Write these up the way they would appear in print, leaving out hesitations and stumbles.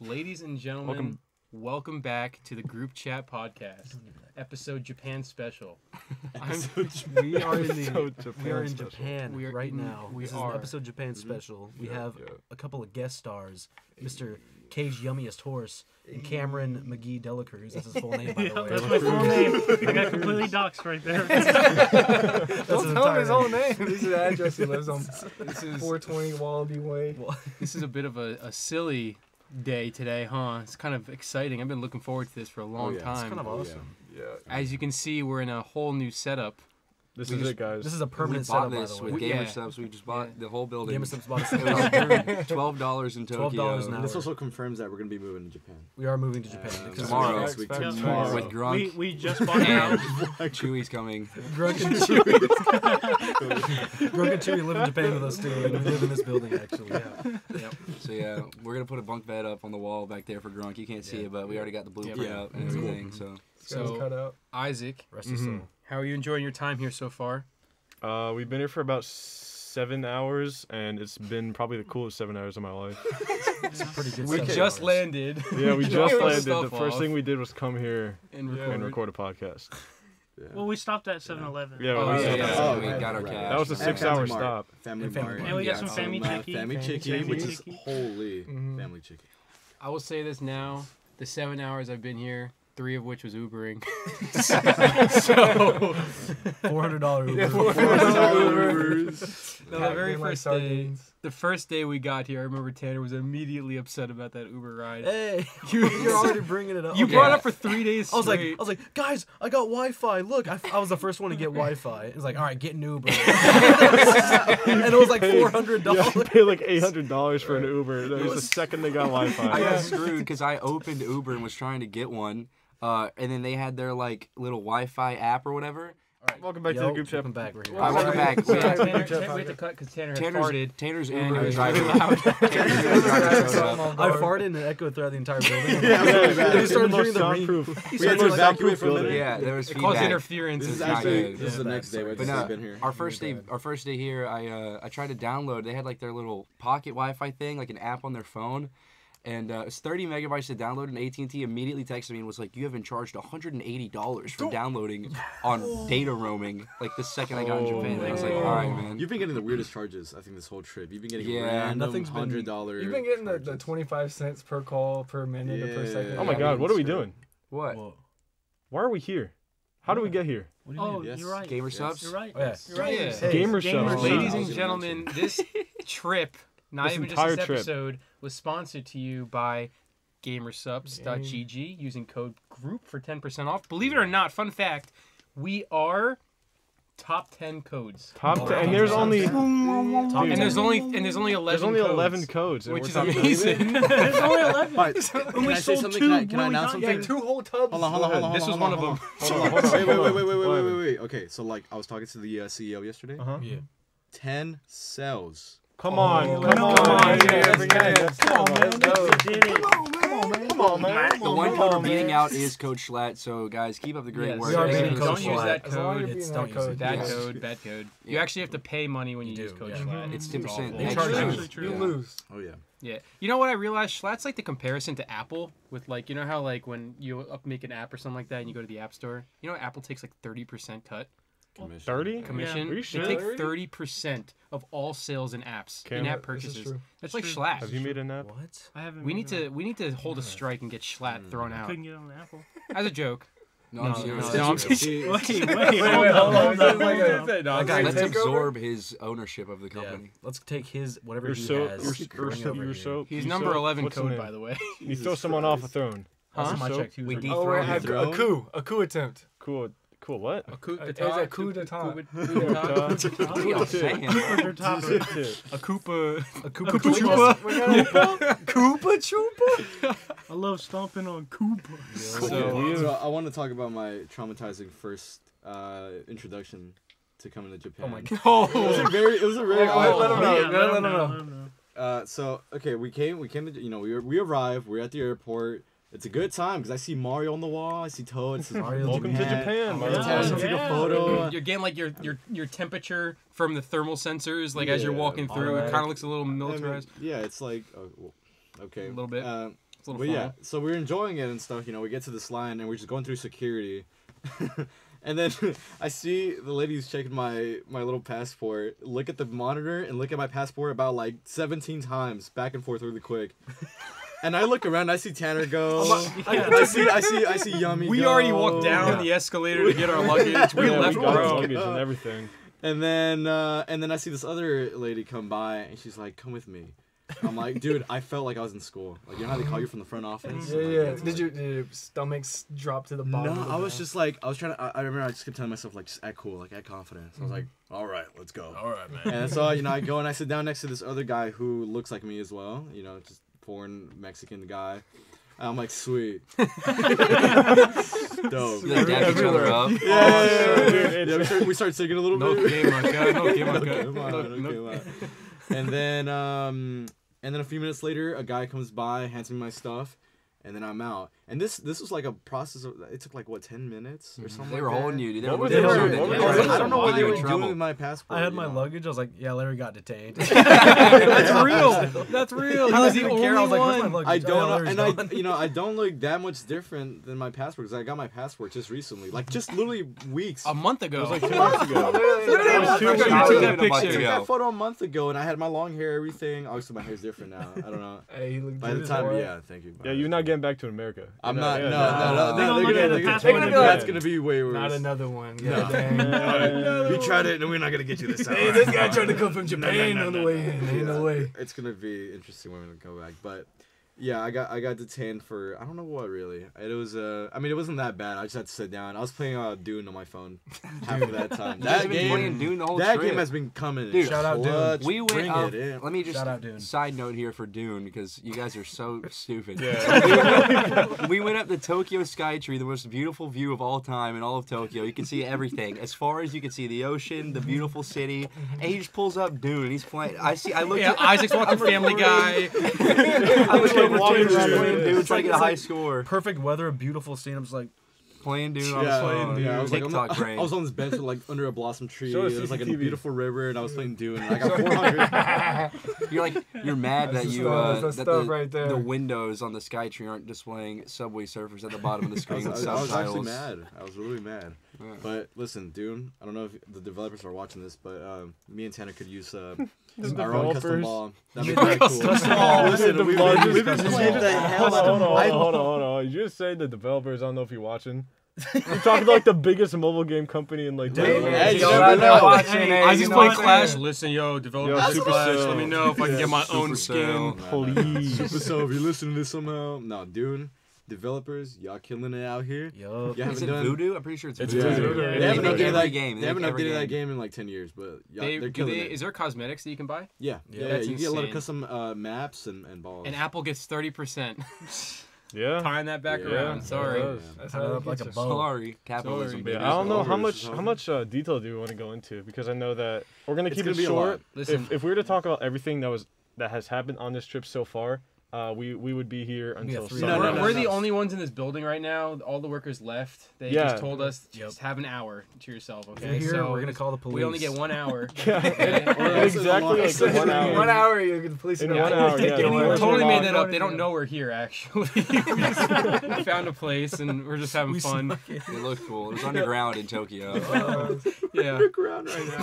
Ladies and gentlemen, welcome back to the Group Chat Podcast, episode Japan special. We are in Japan right now. This is an episode Japan special. We have a couple of guest stars, Mr. Kage Yummiest Horse and Cameron McGee Delikers. That's his full name, by the way. That's my full name. I got completely doxxed right there. Don't tell him his whole name. This is the address he lives on. This is 420 Wallaby Way. Well, this is a bit of a silly day today, huh? It's kind of exciting. I've been looking forward to this for a long time. It's kind of awesome. Yeah. As you can see, we're in a whole new setup. This is it, guys. This is a permanent setup, by the way. With Gamer Supps, we just bought the whole building. Gamer Supps bought us $12 in Tokyo. $12 an hour. This also confirms that we're going to be moving to Japan. We are moving to Japan. Tomorrow. With Grunk. We just bought out. Chewie's coming. Grunk and Chewie live in Japan with us, too. We live in this building, actually. Yeah. Yep. So, yeah, we're going to put a bunk bed up on the wall back there for Grunk. You can't see it, but we already got the blueprint out and everything. So, Isaac, rest his soul. How are you enjoying your time here so far? We've been here for about 7 hours, and it's been probably the coolest 7 hours of my life. It's pretty good. We just landed. Yeah, we just landed. The first thing we did was come here and record a podcast. Yeah. Well, we stopped at 7-Eleven. We got our cab. That was a 6-hour stop. Family Mart. And we got some family chicken, which is holy family chicken. I will say this now: the 7 hours I've been here, 3 of which was Ubering. $400 Uber. $400 Ubers. No, the very first day, the first day we got here, I remember Tanner was immediately upset about that Uber ride. Hey, you're already bringing it up. You brought it up for 3 days straight. I was like, guys, I got Wi-Fi. Look, I was the first one to get Wi-Fi. It was like, all right, get an Uber. And it was like $400. Yeah, I paid like $800 for an Uber. That was the second they got Wi-Fi. I got screwed because I opened Uber and was trying to get one. And then they had their like little Wi-Fi app or whatever. All right. Welcome back to the group chat. Welcome back. We had to cut because Tanner's Uber is driving loud. I farted and it echoed throughout the entire building. They started hearing the reverb. We had to evacuate for a minute. Yeah, there was feedback. It caused interference. This is the next day. We've been here. Our first day here, I tried to download. They had like their little pocket Wi-Fi thing, like an app on their phone. And it's 30 megabytes to download, and AT&T immediately texted me and was like, you have been charged $180 for downloading on data roaming, like the second I got in Japan. And I was like, all right, man. You've been getting the weirdest charges, I think, this whole trip. You've been getting random $100 charges. You've been getting the 25 cents per call, per minute, or per second. Oh, my God. What are we doing? What? Whoa. Why are we here? How do we get here? What do you mean? You're right. Gamer Supps? You're right. Gamer Supps. Ladies and gentlemen, this trip... This episode was sponsored to you by Gamer Supps.gg using code GROUP for 10% off. Believe it or not, fun fact, we are top 10 codes. There's only 11 codes, which is amazing. There's only 11. Can I announce something? Two whole tubs. Hold on. This was one of them. Wait. Okay, so like I was talking to the CEO yesterday. 10 sales. Come on, man. The one code we're beating out is code SCHLATT, so guys, keep up the great work. Don't use that code. It's bad code. You actually have to pay money when you use code SCHLATT. It's 10%. They charge you. You lose. Oh, yeah. Yeah. You know what I realized? SCHLATT's like the comparison to Apple with like, you know how like when you make an app or something like that and you go to the App Store? You know Apple takes like 30% cut? 30? Commission? Yeah. They take 30% of all sales and apps, in-app purchases. That's like SCHLATT. Have you made an app? What? I haven't. We need to hold a strike and get SCHLATT thrown out. Couldn't get on the Apple. As a joke. No, I'm serious. Wait, hold on. Let's absorb his ownership of the company. Let's take his, whatever he has. He's number 11 code, by the way. You throw someone off a throne. We dethrone him. A coup attempt. Cool. Cool, what? A coup d'etat. I love stomping on Koopa. So I want to talk about my traumatizing first introduction to coming to Japan. Oh my God. It was a very... Let him know. So, okay, we came to... You know, we arrived, we're at the airport. It's a good time because I see Mario on the wall. I see Toad. It says Mario. Welcome to Japan. Take a photo. You're getting like your temperature from the thermal sensors, like as you're walking through. It kind of looks a little militarized. I mean, it's like okay, a little bit. It's a little fun. Yeah, so we're enjoying it and stuff. You know, we get to this line and we're just going through security. And then I see the lady who's checking my little passport look at the monitor and look at my passport about like 17 times back and forth really quick. And I look around, I see Tanner go. I see Yummy. We already walked down the escalator to get our luggage. We left our luggage and everything. And then I see this other lady come by and she's like, "Come with me." I'm like, dude, I felt like I was in school. Like, you know how they call you from the front office? Yeah, yeah. Did your stomachs drop to the bottom? No, I was just like, I was trying to, I remember I just kept telling myself, like, just act cool, like, act confident. So I was like, all right, let's go. All right, man. And so, you know, I go and I sit down next to this other guy who looks like me as well, you know, just foreign Mexican guy. I'm like, sweet. Dope. Like, dab each other up. Yeah, we start singing a little bit. No game. And then a few minutes later, a guy comes by, hands me my stuff, and then I'm out. And this was like a process of, it took like, what, 10 minutes or something? They were on you, dude. I don't know what they were doing with my passport. I had my luggage. I was like, yeah, Larry got detained. That's real. I didn't even care. I was like, where's my luggage? I don't look that much different than my passport because I got my passport just recently. Like, just literally weeks. A month ago. It was like 2 months ago. You took that picture. I took that photo a month ago, and I had my long hair, everything. Obviously, my hair's different now. I don't know. By the time, yeah, thank you. Yeah, you're not getting back to America. I'm not. No. They're gonna be like, that's gonna be way worse. Not another one. Yeah, no. We tried it, and we're not gonna get you this time. Hey, this guy tried to come from Japan on the way in. No way. It's gonna be interesting when we go back. But yeah, I got detained for I don't know what really. It was I mean, it wasn't that bad. I just had to sit down. I was playing Dune on my phone half of that time. That game has been coming. Dude, shout out Dune. We went up. Let me just side note here for Dune because you guys are so stupid. Yeah. We went up the Tokyo Skytree, the most beautiful view of all time in all of Tokyo. You can see everything as far as you can see the ocean, the beautiful city. And he just pulls up Dune and he's playing. I looked at Isaac's watching Family Guy. Dude, trying to get a high score. Perfect weather, a beautiful scene. I'm just like playing Dune. I was like, I was on this bench like under a blossom tree. There was like a beautiful river, and I was playing Dune. And I got 400. You're mad that you the windows on the Skytree aren't displaying Subway Surfers at the bottom of the screen with subtitles. I was actually mad. I was really mad. Yeah. But listen, Dune. I don't know if the developers are watching this, but me and Tanner could use. Our own custom ball. That'd be very cool. Listen, we've been playing the hell out of it. Hold on. Did you just say the developers? I don't know if you're watching. You're talking like the biggest mobile game company in like. I just play Clash. Listen, yo, developer Super Clash. Let me know if I can get my own skin. Please. Super Cell, if you're listening to this somehow, no, Dune. Developers, y'all killing it out here. Yo, is it Voodoo? I'm pretty sure it's Voodoo. They haven't updated that game. They haven't updated that game in like 10 years, but they're killing it. Is there cosmetics that you can buy? Yeah. That's you get a lot of custom maps and balls. And Apple gets 30%. Yeah. Tying that back around. Sorry. That's like a bow. Sorry. Capitalism. Yeah, I don't know how much detail do we want to go into because I know that we're gonna keep it short. Listen, if we were to talk about everything that has happened on this trip so far. We would be here until Sunday. We're the only ones in this building right now. All the workers left. They just told us just have an hour to yourself. Okay, so we're gonna call the police. We only get 1 hour. Exactly. 1 hour. 1 hour. You get the police. In 1 hour. We totally made that up. They don't know we're here actually. We found a place and we're just having fun. It looked cool. It was underground in Tokyo. Yeah. Underground right now.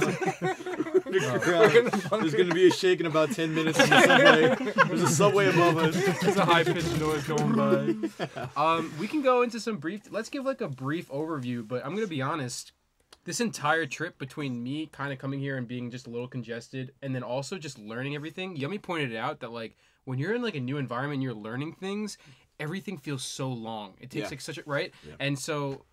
There's gonna be a shake in about 10 minutes on the subway. There's a subway above. It's a high-pitched noise going by. We can go into some brief... Let's give, like, a brief overview, but I'm going to be honest. This entire trip between me kind of coming here and being just a little congested and then also just learning everything, Yummy pointed out that, like, when you're in, like, a new environment you're learning things, everything feels so long. It takes, like, such a... Right? Yeah. And so...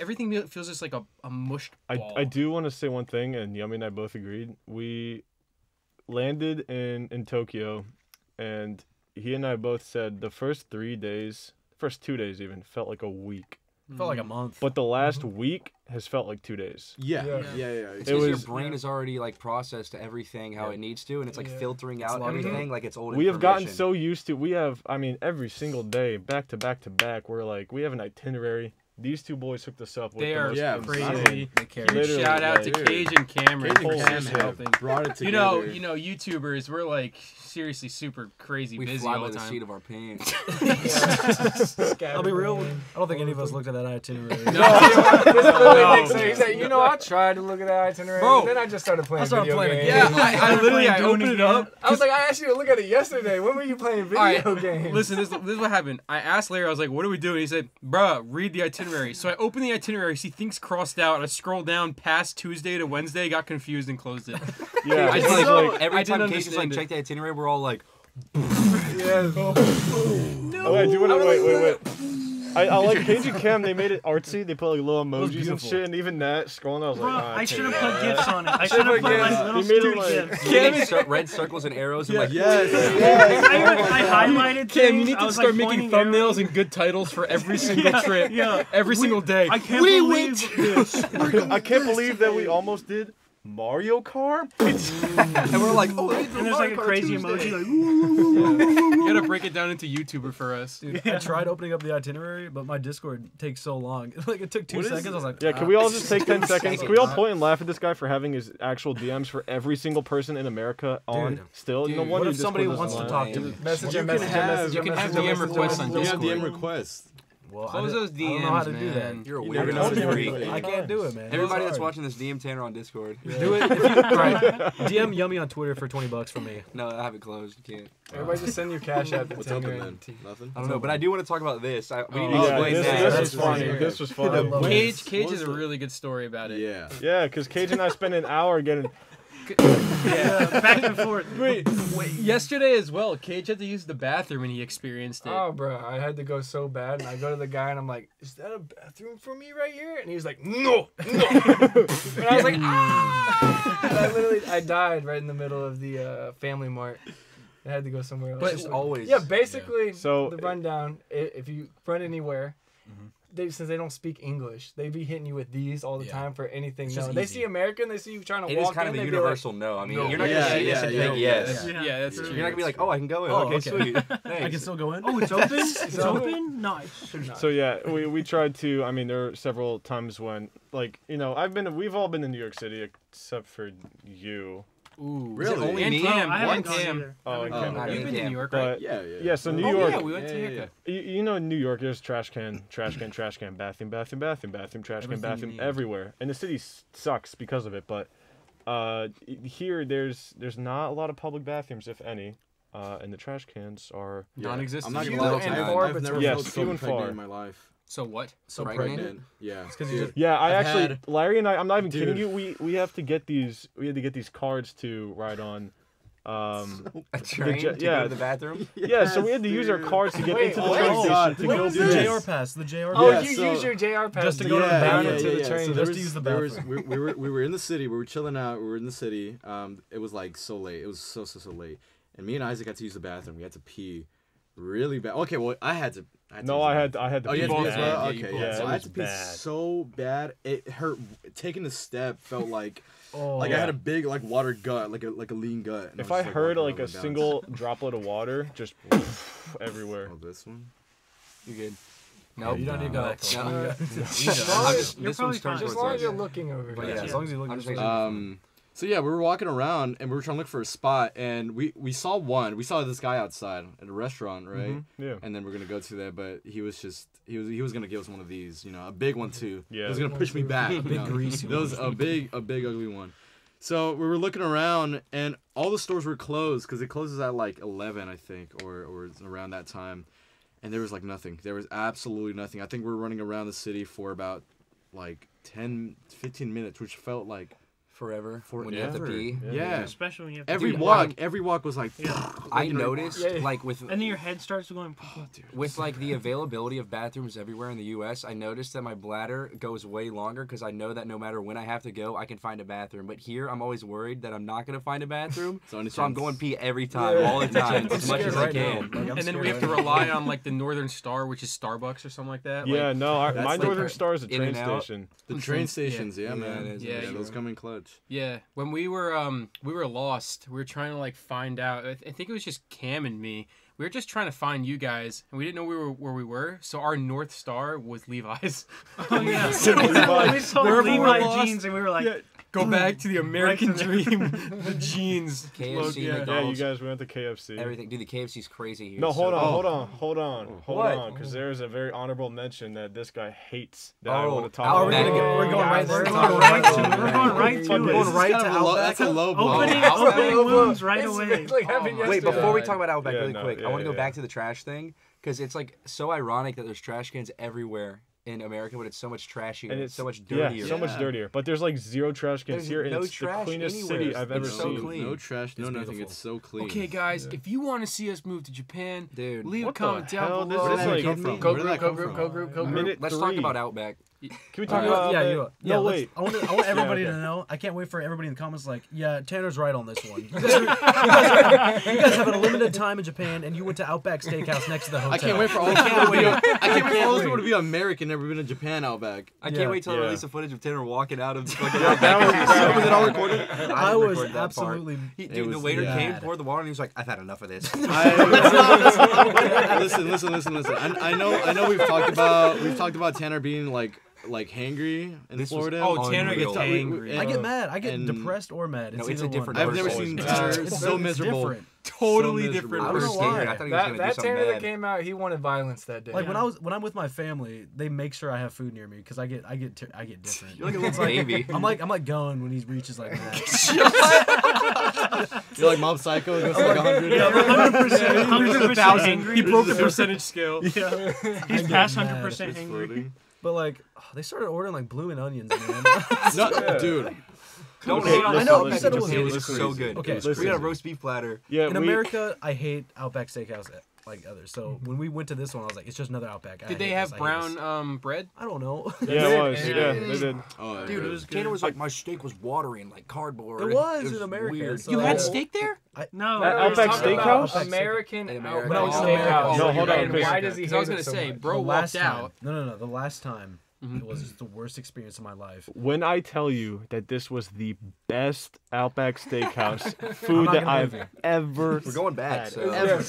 Everything feels just, like, a mushed ball. I do want to say one thing, and Yummy and I both agreed. We landed in Tokyo, and... He and I both said the first 3 days, first 2 days even, felt like a week. Felt like a month. But the last week has felt like 2 days. Yeah. It's because your brain is already, like, processed everything how it needs to, and it's, like, filtering out everything like it's old information. We have gotten so used to, every single day, back to back to back, we have an itinerary. These two boys hooked us up. They are crazy. Shout out to Kage and Cameron. Brought it together. You know, YouTubers, we're like seriously super crazy busy all the time. We fly by the seat of our pants. I'll be real. I don't think any of us looked at that itinerary. No. You know, I tried to look at that itinerary, but then I just started playing video games. Yeah, I literally opened it up. I was like, I asked you to look at it yesterday. When were you playing video games? Listen, this is what happened. I asked Larry, I was like, what are we doing? He said, bruh, read the itinerary. So I opened the itinerary, see things crossed out. I scrolled down past Tuesday to Wednesday, got confused, and closed it. Yeah, I just like every time Casey's like, check the itinerary, we're all like, yeah. No. Wait. I like Cage and Cam. They made it artsy. They put like little emojis and shit, and even that scrolling, I was like, I should have put GIFs on it. I should have put like little stupid GIFs. Red circles and arrows. And like, I highlighted. Cam, you need to start making thumbnails and good titles for every single trip. Yeah, every single day. We went. I can't believe that we almost did Mario Kart? And we're like, oh, and there's like a crazy emoji, like, you gotta break it down into YouTuber for us. Dude, I tried opening up the itinerary, but my Discord takes so long. Like, it took 2 seconds. I was like, yeah, can we all just take 10 seconds? Can we all point and laugh at this guy for having his actual DMs for every single person in America on still? Dude, no wonder what if somebody wants to talk to me? Message him. You can have DM requests on Discord. You have DM requests. Well, close those DMs, I don't know how to do that. You're a weirdo. I can't do it, man. Everybody that's watching this, DM Tanner on Discord. Yeah. Do it. DM Yummy on Twitter for $20 from me. No, I have it closed. You can't. Everybody just send your cash app. What's up, man? Nothing. I don't know, but I do want to talk about this. We need to explain that. This was funny. This was funny. Cage is a really good story about it. Yeah. Yeah, because Cage and I spent an hour getting. Yeah, back and forth. Wait, yesterday as well, Cage had to use the bathroom and he experienced it. Oh, bro, I had to go so bad, and I go to the guy and I'm like, "Is that a bathroom for me right here?" And he's like, "No, no." And I was like, "Ah!" And I died right in the middle of the Family Mart. I had to go somewhere else. But just always. Yeah, basically. Yeah. So the rundown: if you run anywhere. Mm-hmm. Since they don't speak English, they be hitting you with these all the time for anything. No, they see American, they see you trying to walk in. It is kind of a universal like, no. I mean, you're not going to see this and think yes. Yeah, that's true. You're not going to be like, oh, I can go in. Oh, okay, sweet. I can still go in? Oh, it's open? It's open? Nice. So, yeah, we tried to, I mean, there are several times when, like, you know, we've all been to New York City except for you. Ooh, really? Only me? I haven't gone either. Oh, you've been to New York, right? Yeah. Yeah, so New York. Oh, yeah, we went to New York. You know, in New York, there's trash can, bathroom, trash can, bathroom, everywhere. And the city sucks because of it, but here, there's not a lot of public bathrooms, if any. And the trash cans are non-existent. I'm not going to lie, I've never felt so pregnant in my life. So what? So pregnant? Yeah. It's Larry and I. I'm not even kidding you. We have to get these. We had to get these cards to ride on. A train to go to the bathroom. So we had to use our cards to get into the train station to go to the JR pass. The JR pass. Oh, you use your JR pass just to go to the train. Just to use the bathroom. We were in the city. We were chilling out. We were in the city. It was like so late. It was so late. And me and Isaac had to use the bathroom. We had to pee. Really bad. Okay, well, I had to. Oh, you had to pee as well? Okay, yeah. So I had to pee so bad it hurt. Taking a step felt like, I had a big water gut, like a lean gut. If I heard like a single droplet of water, just everywhere. Oh, this one. You good? Nope. You don't need that. As long as you're looking over. Yeah, as long as you're looking. So yeah, we were walking around and we were trying to look for a spot, and we saw one. We saw this guy outside at a restaurant, right? Mm-hmm. Yeah. And then we're gonna go to there, but he was gonna give us one of these, you know, a big one too. Yeah. He was gonna push me back. A big greasy one. A big ugly one. So we were looking around, and all the stores were closed because it closes at like 11, I think, or around that time, and there was like nothing. There was absolutely nothing. I think we were running around the city for about like 10, 15 minutes, which felt like. Forever. When you have to pee. Yeah. Especially when you have to every walk was like... Yeah. I noticed, like, with... And then your head starts going... Oh, dude, with, like, the availability of bathrooms everywhere in the U.S., I noticed that my bladder goes way longer because I know that no matter when I have to go, I can find a bathroom. But here, I'm always worried that I'm not going to find a bathroom, so I'm going pee every time, all the time, as much as I can. Like, and then we have to rely on, like, the Northern Star, which is Starbucks or something like that. Yeah, like, no, my Northern Star is a train station. The train stations, yeah, man. Yeah, those come in clutch. Yeah, when we were lost, we were trying to like find out. I think it was just Cam and me. we were just trying to find you guys, and we didn't know where we were, so our North Star was Levi's. Oh, yeah. We saw Levi jeans, and we were like... Yeah. Go back to the American dream. The jeans. KFC, yeah. Yeah, you guys went to KFC. Everything. Dude, the KFC's crazy here. No, hold on. Because there's a very honorable mention that this guy hates that I want to talk about. We're going right there. We're going right to Outback. That's a low blow. Opening wounds right away. Wait, before we talk about Outback really quick, I want to go back to the trash thing. Because it's like so ironic that there's trash cans everywhere in America, but it's so much trashier and it's so much dirtier. Yeah, so much dirtier. But there's like zero trash cans here, and it's the cleanest city I've ever seen. No trash, no nothing. It's so clean. Okay, guys, if you want to see us move to Japan, leave a comment down below. Go group. Let's talk about Outback. Can we talk about Outback? Yeah, wait. I want everybody to know. I can't wait for everybody in the comments like, yeah, Tanner's right on this one. You guys have a limited time in Japan, and you went to Outback Steakhouse next to the hotel. I can't wait for all of them to be American. Never been to Japan Outback. I can't wait till I release the footage of Tanner walking out of the fucking Outback. Was it all recorded? I was absolutely... Dude, the waiter came, poured the water, and he was like, I've had enough of this. Listen. I know we've talked about Tanner being like hangry in Florida. Tanner gets angry. I get mad. I get depressed or mad. No, it's a different person. I've never seen Tanner so miserable. Totally different. I don't know why. I thought he was gonna do something bad. That came out, he wanted violence that day. Like when I'm with my family, they make sure I have food near me because I get different. You're like a little baby. I'm like going when he reaches like that. You're like Mob Psycho. Goes like 100. Yeah, 100%. 100%. He broke the percentage scale. Yeah, he's past 100% angry. But like they started ordering like blooming onions, man. Dude. Don't hate on this. I know. I said it was so good. Okay, we got a roast beef platter. Yeah, in America, I hate Outback Steakhouse like others. So when we went to this one, I was like, it's just another Outback. Did they have brown bread? I don't know. Yeah, it was. Yeah, they did. Dude, it was good. Tanner was like, my steak was watery and like cardboard. It was in America. You had steak there? No. Outback Steakhouse? American Outback Steakhouse. No, hold on. Why does he hate it so much? I was going to say, bro walked out. No. The last time. It was just the worst experience of my life. When I tell you that this was the best Outback Steakhouse food that I've ever had. We're going back. We're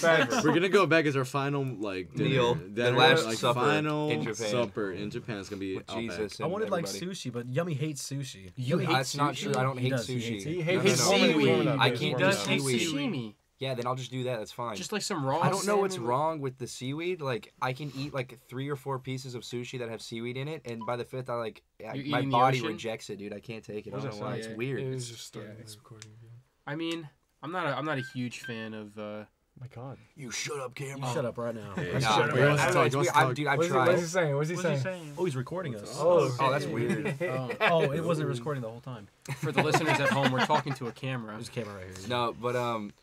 going to go back as our final meal. That last supper in Japan. Supper in Japan is going to be Outback. I wanted sushi, but Yumi hates sushi. You hate sushi? That's not true. I don't hate sushi. He hates seaweed. I can't do seaweed. Yeah, then I'll just do that. That's fine. Just like some raw. I don't know what's wrong with the seaweed. Like I can eat like 3 or 4 pieces of sushi that have seaweed in it, and by the 5th, my body rejects it, dude. I can't take it. I don't know why. It's weird. It was just starting this recording. I mean, I'm not a huge fan of. My God. You shut up, Cameron. You shut up right now. Yeah. No, dude, I've tried. What's he saying? Oh, he's recording us. Oh, that's weird. It wasn't recording the whole time. For the listeners at home, we're talking to a camera. There's a camera right here. No, but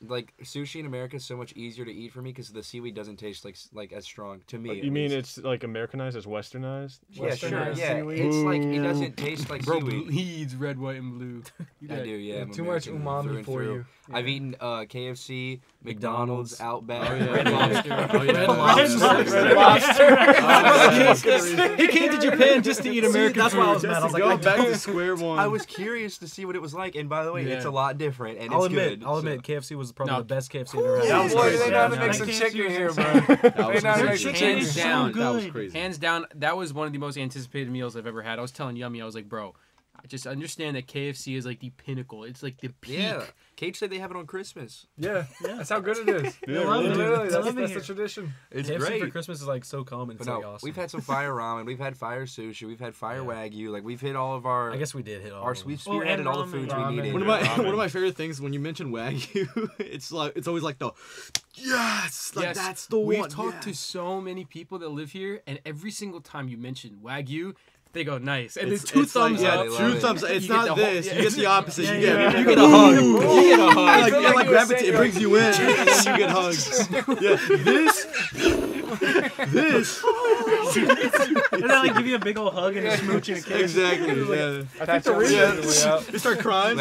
like sushi in America is so much easier to eat for me because the seaweed doesn't taste like as strong to me. You mean it's like Americanized as Westernized? Yeah, sure. Yeah, seaweed. It's like it doesn't taste like seaweed. Bro, he eats red, white, and blue. I do. Yeah. Too much umami for you. I've eaten KFC, McDonald's. Outback, Red Lobster. Red Lobster. He came to Japan just to eat American food. That's why I was mad. I was like, back to square one. I was curious to see what it was like, and by the way, it's a lot different, and it's good. I'll admit, KFC was probably the best KFC I've ever had. They know how to make some chicken here, bro. Hands down, that was crazy. Hands down, that was one of the most anticipated meals I've ever had. I was telling Yummy, I was like, bro, I just understand that KFC is like the pinnacle. It's like the peak. Yeah. Cage said they have it on Christmas. Yeah. That's how good it is. Yeah, really. That's the tradition. It's KFC great. For Christmas is like so common. It's like awesome. We've had some fire ramen. We've had fire sushi. We've had fire wagyu. Like we've hit all of our. I guess we did hit all. We've spearheaded all the foods we needed. One of my favorite things when you mention wagyu, it's always like the. Yes, that's the one. We've talked to so many people that live here, and every single time you mention wagyu. They go nice, and it's two thumbs up. Yeah, two thumbs up. It's not this. You get the opposite. You get a hug. Like gravity, it brings you in. You get hugs. Yeah, this. And then like give you a big old hug and a smooch and a kiss. Exactly. Yeah. I think the reason they start crying.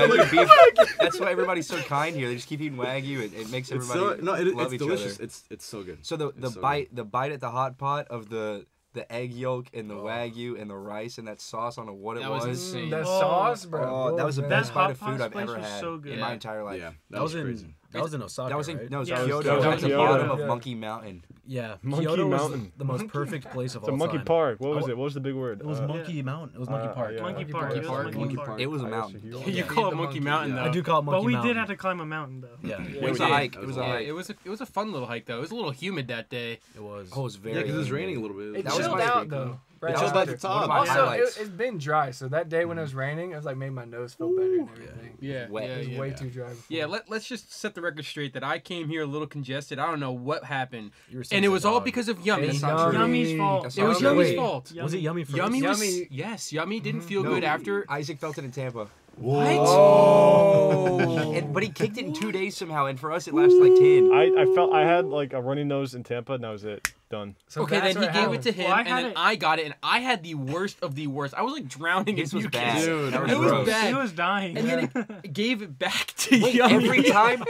That's why everybody's so kind here. They just keep eating wagyu. It makes everybody love each other. It's delicious. It's so good. So the bite at the hot pot of the. The egg yolk and the wagyu and the rice and that sauce on what it was. That was insane. That sauce, bro. That was the best bite of food I've ever had in my entire life. Yeah, that was crazy. That was in Osaka. That was in Kyoto. At the bottom of Monkey Mountain. Yeah, Kyoto was the most perfect place of all time. It's a monkey park. What was it? What was the big word? It was Monkey Mountain. It was Monkey Park. Monkey Park. It was a mountain. You call it Monkey Mountain though. I do call it Monkey Mountain. But we did have to climb a mountain though. Yeah, it was a hike. It was a hike. It was a fun little hike though. It was a little humid that day. It was. Oh, it was very. Yeah, because it was raining a little bit. It chilled out though. Right just like the top. Also, it's been dry, so that day when it was raining, it was like made my nose feel better and everything. Yeah, it was way too dry. Before. Yeah, let's just set the record straight that I came here a little congested. I don't know what happened, and it was all because of Yummy. Yummy's fault. It was Yummy's fault. Was it Yummy? Yummy was. Yes, Yummy didn't feel good after Isaac felt it in Tampa. What? Oh. But he kicked it in 2 days somehow, and for us it lasted like 10. I felt I had like a runny nose in Tampa, and that was it. Done. So okay, then he gave it to him, and then I got it, and I had the worst of the worst. I was like drowning in you guys. Dude, it was bad. He was dying. And then it gave it back to Yummy. Every time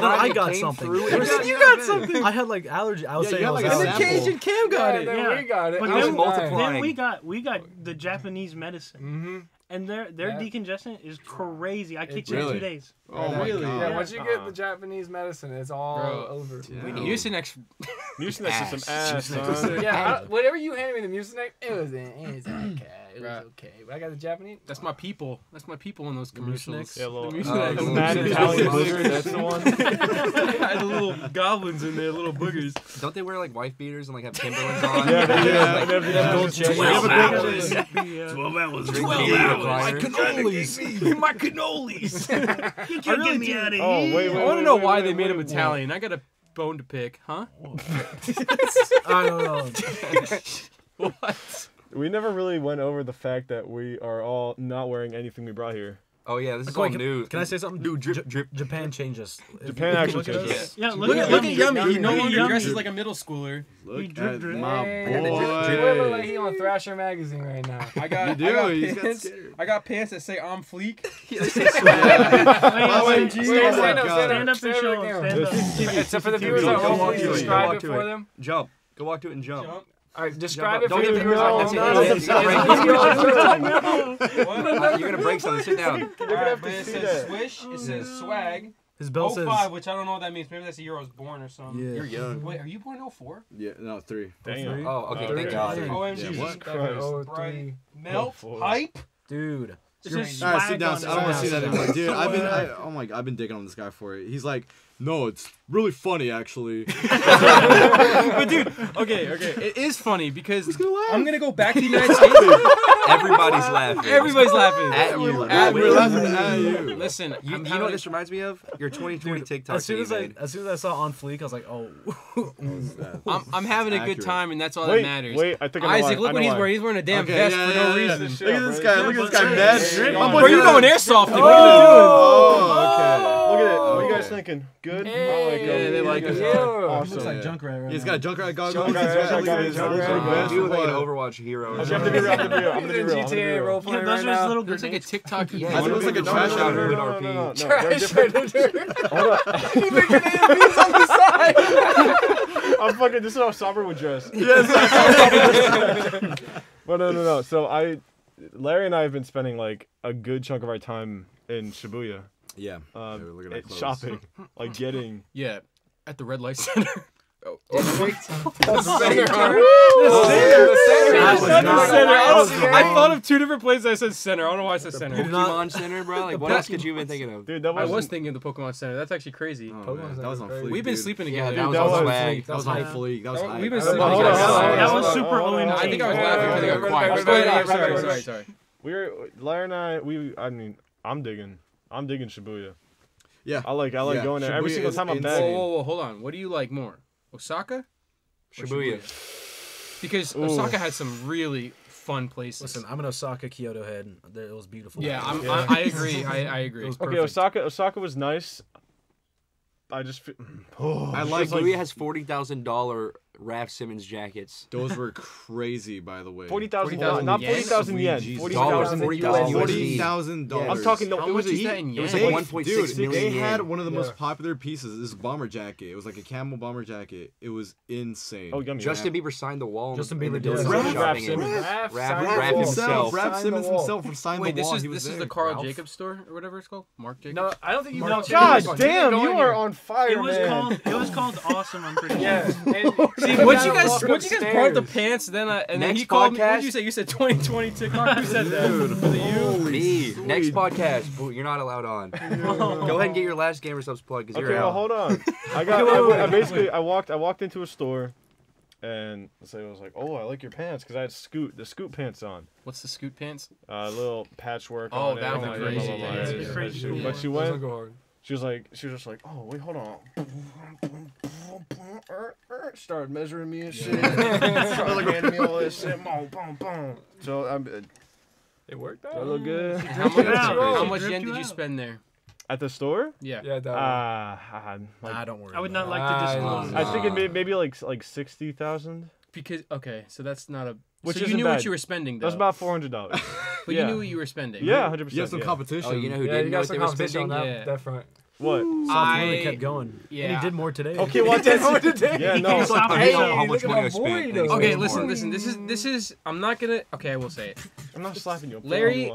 I got something. You got something. I had like allergy. I was saying I was allergic. And then Cage and Cam got it. Then we got it. But then we got the Japanese medicine. Mm-hmm. And their decongestant is crazy. I kicked it in 2 days. Oh, really? Yeah, once you get the Japanese medicine, it's all over. Yeah. Mucinex is some ass. Yeah, whatever you handed me the Mucinex, it was okay. It was okay. But I got the Japanese. That's my people. That's my people in those commercials. Yeah, the mad Italian blizzard. That's the one. I had the little goblins in there, little boogers. Don't they wear like wife beaters and like have Timberlands on? Yeah, they have gold chains. 12 hours. 12 hours. 12 hours. My cannolis. My cannolis. You can't get me out of here. Oh, wait, I want to know why they made him Italian. I got a bone to pick, huh? I don't know. What? We never really went over the fact that we are all not wearing anything we brought here. Oh, yeah, this is all new. Can I say something? Dude, Japan changed us. Japan actually changed us. Yeah, look at Yummy. He no longer dresses like a middle schooler. Look at my boy. You look like he on Thrasher magazine right now. I got pants that say I'm fleek. Stand up and show them. Except for the viewers at home, please describe it for them. Jump. Go walk to it and jump. All right, describe it for you. You're going to break something. Sit down. It says swish. It says swag. His bell says 05, which I don't know what that means. Maybe that's a year I was born or something. Yeah. You're young. Wait, are you born 04? Yeah, no, 3. Dang. Oh, okay, thank God. OMG. Jesus Christ. Melt. Hype. Dude. All right, sit down. I don't want to see that anymore. Dude, I've been digging on this guy for it. He's like... No, it's really funny, actually. But dude, okay, it is funny because I'm gonna go back to the United States. Everybody's laughing. Everybody's laughing at you. We're laughing at you. Listen, you know what this reminds me of? Your 2020 TikTok. As soon as I saw on Fleek, I was like, oh. I'm having a good time, and that's all that matters. Wait, I think I'm Isaac. Look what he's wearing. He's wearing a damn vest for no reason. Look at this guy. Look at this guy. Vest. Bro, you're going airsofting. What are you doing? Oh, okay. Look at it. What are you guys thinking? Good? Hey. Yeah, they like us. Awesome. He looks like Junkrat right now. He's got Junkrat goggles. Junkrat. Dude, like an Overwatch hero. You have to be real. I'm in GTA roleplay right now. Looks like a TikTok. He looks like a trash shooter in RP. Trash shooter. Hold up. He's making AMVs on the side. I'm fucking... This is how Sabra would dress. Yes. But no. So Larry and I have been spending like a good chunk of our time in Shibuya. Yeah, shopping, like getting. Yeah, at the red light center. The center. I thought of two different places. I said center. I don't know why I said center. Pokemon Center, bro. Like, what else could you have been thinking of? Dude, I was thinking of the Pokemon Center. That's actually crazy. Oh, that was on Fleek. We've been sleeping together. Yeah, that was on swag. That was on Fleek. That was. We've been sleeping together. That was super OMG. I think I was laughing because I got quiet. Sorry. Larry and I. I'm digging Shibuya. Yeah. I like going there. Shibuya every single time I'm back. Whoa, hold on. What do you like more? Osaka? Shibuya? Because Osaka had some really fun places. Listen, I'm an Osaka Kyoto head. It was beautiful. Yeah, I agree. I agree. It was perfect. Okay, Osaka was nice. I like Louis has $40,000 Raf Simons jackets. Those were crazy, by the way. 40,000, not 40,000 yen. 40,000 USD. $40,000. I'm talking. No, how it was much that in yen? It was like 1.6 million. They had one of the most popular pieces. This bomber jacket. It was like a camel bomber jacket. It was insane. Oh, yummy. Justin Bieber signed the wall. Justin Bieber did. Raf Simons himself signed the wall. Wait, this is the Carl Jacobs store or whatever it's called. Mark Jacobs. No, I don't think you know. God damn, you are on fire. It was called Awesome. I'm pretty sure. See, once you guys brought the pants, then and then he called me. What did you say? You said 2020 TikTok. Who said that? Dude, next podcast. Ooh, you're not allowed on. Go ahead and get your last Gamer Supps plug because you're out. Okay, hold on. I walked into a store, and so I was like, oh, I like your pants because I had the scoot pants on. What's the scoot pants? Little patchwork. Oh, that was crazy. Yeah, crazy. Yeah. But she went. She was just like, oh wait, hold on. Started measuring me and shit. Started handing me all this shit. So it worked out. That looked good. How much yen did you spend there? At the store? Yeah. Yeah. Don't worry. I would not like to disclose. I think it maybe like 60,000. Because so that's not a. Which so you knew bad. What you were spending, though. That was about $400. But you knew what you were spending. Yeah, 100%. You had some competition. Oh, you know who didn't know what they were spending? Yeah, definitely. What? Something really kept going. Yeah. And he did more today. Okay, well, that's more today. Yeah, no. It's like, hey, how much money I spent. Okay, listen. This is. I'm not gonna. Okay, I will say it. I'm not slapping you. Larry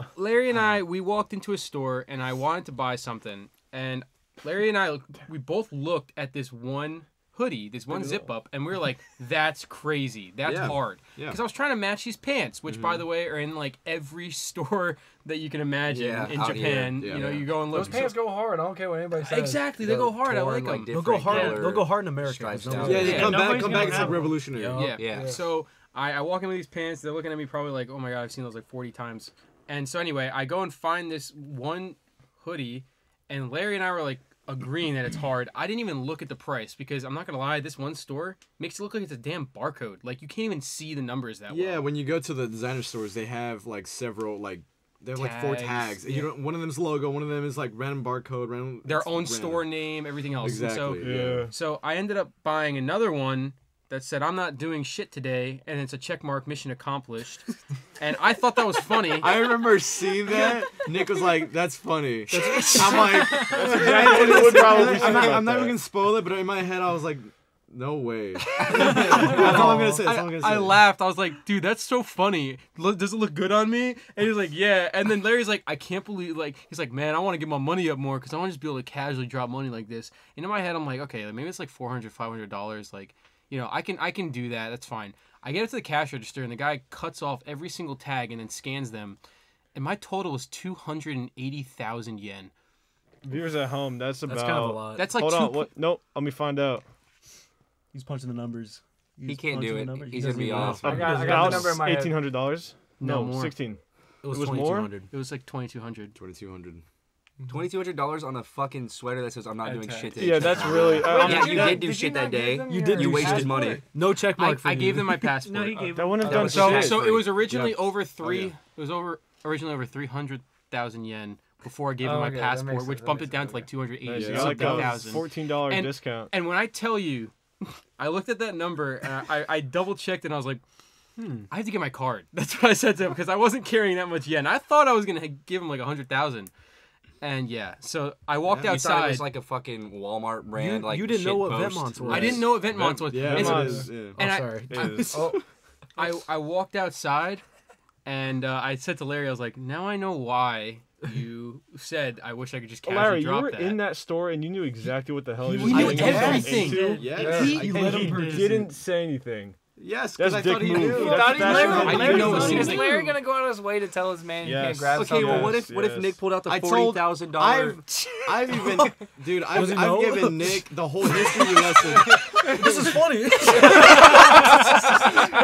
and I, we walked into a store and I wanted to buy something, and Larry and I, we both looked at this one hoodie, this one zip up, and we were like, that's crazy. That's hard. Yeah. Because I was trying to match these pants, which, by the way, are in like every store that you can imagine in Japan. Yeah. You know, you go and look. Those pants go hard. I don't care what anybody says. Exactly. They go hard. I like them. They'll go hard. They'll go hard in America. Come back. It's like revolutionary. Yeah. So I walk in with these pants. They're looking at me probably like, oh my God, I've seen those like 40 times. And so anyway, I go and find this one hoodie, and Larry and I were like, agreeing that it's hard. I didn't even look at the price because I'm not gonna lie, this one store makes it look like it's a damn barcode. Like you can't even see the numbers that well. Yeah, when you go to the designer stores, they have like several like 4 tags. Yeah. You don't. One of them's logo. One of them is like random barcode. Their own store name. Everything else. Exactly. And so I ended up buying another one that said I'm not doing shit today, and it's a checkmark, mission accomplished. And I thought that was funny. I remember seeing that. Nick was like, that's funny. I'm like, that's exactly what it would probably say. I'm not even going to spoil it, but in my head I was like, no way. That's all I'm going to say. I laughed. I was like, dude, that's so funny. Does it look good on me? And he's like, yeah. And then Larry's like, I can't believe, like, he's like, man, I want to get my money up more because I want to just be able to casually drop money like this. And in my head I'm like, okay, maybe it's like $400, $500, like, you know, I can do that. That's fine. I get it to the cash register, and the guy cuts off every single tag and then scans them. And my total was 280,000 yen. Viewers at home, that's kind of a lot. That's like Nope, let me find out. He's punching the numbers. He can't do it. He's going to be off. I got the number in my head. $1,800? No, more. 16. It was more? It was like $2,200. $2,200 on a fucking sweater that says I'm not doing shit today. Yeah, that's really... you did do shit that day. You wasted money. No check mark for you. I gave them my passport. No, he gave them. So it was originally over 300,000 yen before I gave them my passport, which bumped it down to like 280,000. $14 discount. And when I tell you, I looked at that number, and I double-checked, and I was like, I have to get my card. That's what I said to him, because I wasn't carrying that much yen. I thought I was going to give him like 100,000. And so I walked outside. It was like a fucking Walmart brand. You didn't know what Vetements was. I didn't know what Vetements was. Yeah, I walked outside, and I said to Larry, I was like, now I know why you said I wish I could just casually drop that. Larry, you were in that store, and you knew exactly what the hell he was doing. He knew everything. He didn't say anything. Yes, because I thought he knew. Is Larry gonna go out of his way to tell his man he can't grab something? Okay, well, what if Nick pulled out the $40,000? I've given Nick the whole history lesson. This is funny.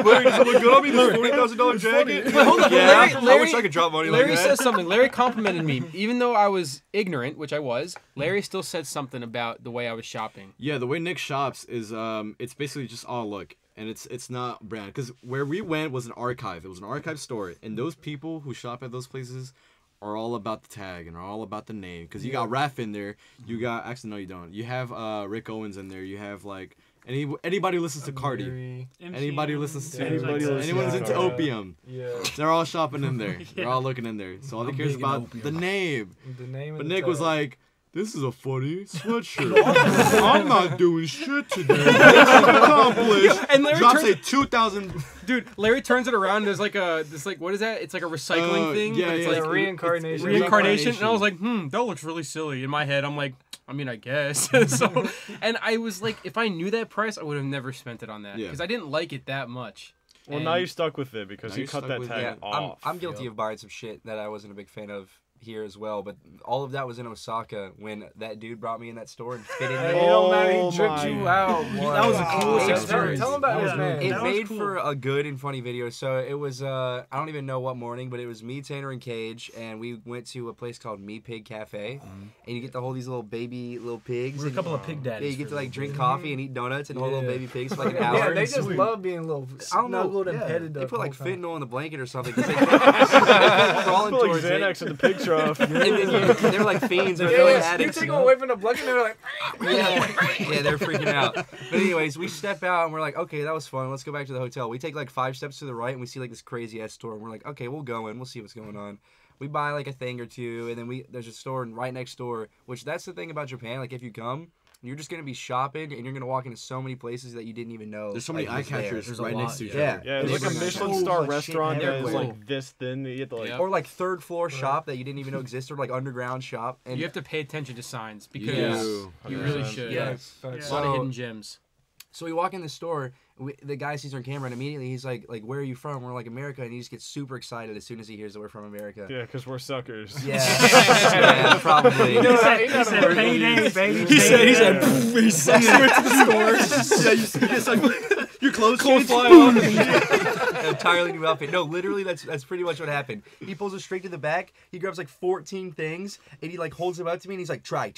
Larry, does it look good on me? $40,000 jacket. But hold on, Larry, I wish I could drop money. Larry says something. Larry complimented me, even though I was ignorant, which I was. Larry still said something about the way I was shopping. Yeah, the way Nick shops is it's basically just all look. And it's not brand, because where we went was an archive. It was an archive store, and those people who shop at those places are all about the tag and are all about the name. Because you got Raf in there, you got Rick Owens in there, you have like Anybody who listens to Cardi. Anybody who listens to anyone's into opium. Yeah. They're all shopping in there. Yeah. They're all looking in there. So all they care is about the name. But Nick was like, this is a funny sweatshirt. I'm not doing shit today. Accomplished. And Larry drops a 2,000. Dude, Larry turns it around. And there's like a this like what is that? It's like a recycling thing. Yeah, it's like reincarnation. It's reincarnation. And I was like, that looks really silly. In my head, I'm like, I mean, I guess. So, and I was like, if I knew that price, I would have never spent it on that because I didn't like it that much. Well, and now you're stuck with it because you cut that tag off. I'm guilty of buying some shit that I wasn't a big fan of here as well, but all of that was in Osaka when that dude brought me in that store and fit in there. Oh, man, he tricked you out. That was the coolest experience. Tell him about it, man. It made for a good and funny video. So it was, I don't even know what morning, but it was me, Tanner, and Cage, and we went to a place called Me Pig Cafe, and you get to hold these little baby little pigs. We're a couple of pig daddies. Yeah, you get to like drink coffee and eat donuts and hold little baby pigs for like an hour. Yeah, they just love being little snuggled and petted. They put like fentanyl in the blanket or something. They crawling towards Xanax in the picture. They're like fiends. They're really addicts. You take them away from the blanket, and they're like, yeah, they're freaking out. But anyways, we step out and we're like, okay, that was fun. Let's go back to the hotel. We take like 5 steps to the right and we see like this crazy ass store. And we're like, okay, we'll go in. We'll see what's going on. We buy like a thing or two, and then there's a store right next door. Which that's the thing about Japan. Like if you come, you're just gonna be shopping, and you're gonna walk into so many places that you didn't even know. There's so many eye catchers right next to each other. Yeah, it's like a Michelin star restaurant that is like this thin. You have to like or like 3rd floor shop that you didn't even know existed, or like underground shop. And you have to pay attention to signs because you really should. Yeah, a lot of hidden gems. So we walk in the store. The guy sees our camera, and immediately he's like, where are you from? We're like, America, and he just gets super excited as soon as he hears that we're from America. Yeah, because we're suckers. Yeah, yeah, probably. You know, he said, payday, baby. He said, he went to the store. Yeah, it's like, your clothes fly off. Entirely new outfit. No, literally, that's pretty much what happened. He pulls us straight to the back. He grabs like 14 things, and he like holds them out to me, and he's like, try.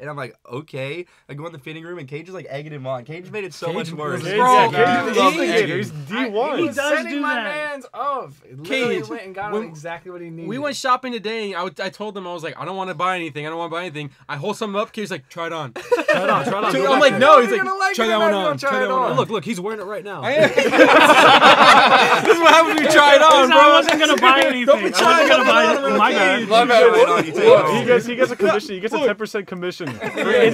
And I'm like, okay. I go in the fitting room, and Cage is like egging him on. Cage made it so much worse. Bro. He's D1. He does setting do my that. Man's off. Cage went and got exactly what he needed. We went shopping today. I told them, I was like, I don't want to buy anything. I hold something up. Cage's like, try it on. So I'm like, no. He's like, try that one on. Look, he's wearing it right now. This is what happened when you try it on, bro. I wasn't gonna buy anything. Don't be trying to buy it. My bad. He gets a commission. He gets a 10% commission. I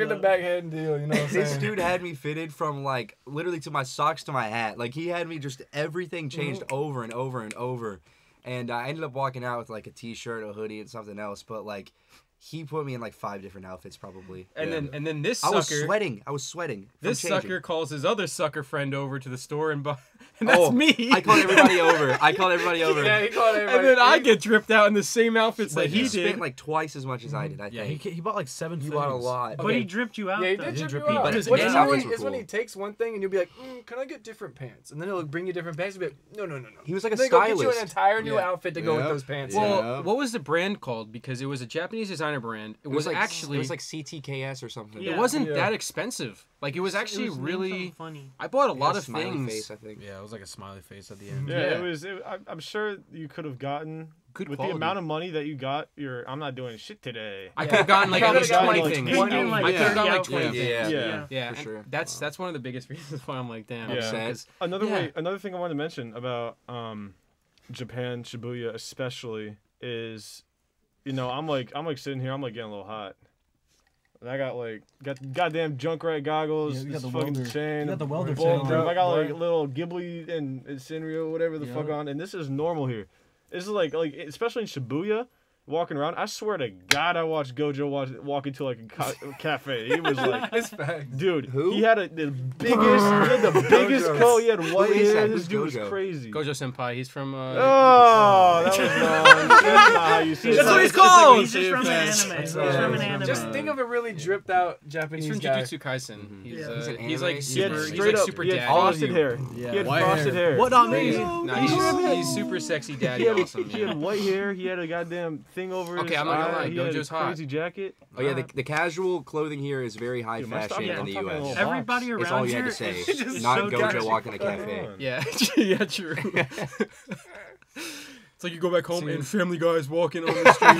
get the backhand deal. You know. This dude had me fitted from like literally to my socks to my hat. Like he had me just everything changed over and over and over. And I ended up walking out with like a t-shirt, a hoodie, and something else. But like he put me in like 5 different outfits probably. And then this sucker. I was sweating. This sucker calls his other sucker friend over to the store and buys. And that's me. I called everybody over. Yeah, he called everybody. And then I get dripped out in the same outfits that he did. He spent like twice as much as I did, I think. Yeah, he bought like 7 things. He bought a lot. But he dripped you out. Yeah, he did drip you out. But his outfits were cool. It's when he takes one thing and you'll be like, can I get different pants? And then he'll bring you different pants. You'll be like, no. He was like a stylist. He'll get you an entire new outfit to go with those pants. Well, what was the brand called? Because it was a Japanese designer brand. It was like CTKS or something. It wasn't that expensive. Like, it was actually really funny. I bought a lot of things. Face, I think. Yeah, it was like a smiley face at the end. Yeah, it was. I'm sure you could have gotten good with quality. The amount of money that you got. I'm not doing shit today. I could have gotten like at least 20 things. I could have gotten like 20 things. Yeah, for sure. That's one of the biggest reasons why I'm like, damn. Yeah. Another thing I wanted to mention about Japan, Shibuya especially, is, you know, I'm like sitting here, I'm like getting a little hot. I got like goddamn Junkrat goggles, this fucking chain. You got the welder chain. I got like little Ghibli and Sanrio, whatever the fuck on, and this is normal here. This is like especially in Shibuya, walking around. I swear to God, I watched Gojo walk into like a cafe. He was like, dude, who? He had the biggest coat. He had white hair. This dude was crazy. Gojo senpai. He's from. Oh, that was wrong. That's what he's called. He's from an anime. Just think of a really dripped out Japanese guy. He's from Jujutsu Kaisen. He's like super. He's super daddy. Frosted hair. Yeah. He had frosted hair. What on me? He's super sexy daddy. Awesome. He had white hair. He had a goddamn thing over his eye. Gojo's hot. Crazy jacket. Oh yeah, the casual clothing here is very high fashion in the U.S. Everybody around here. That's all you had to say. Not Gojo walking a cafe. Yeah, true. It's like you go back home and Family Guy's walking on the street.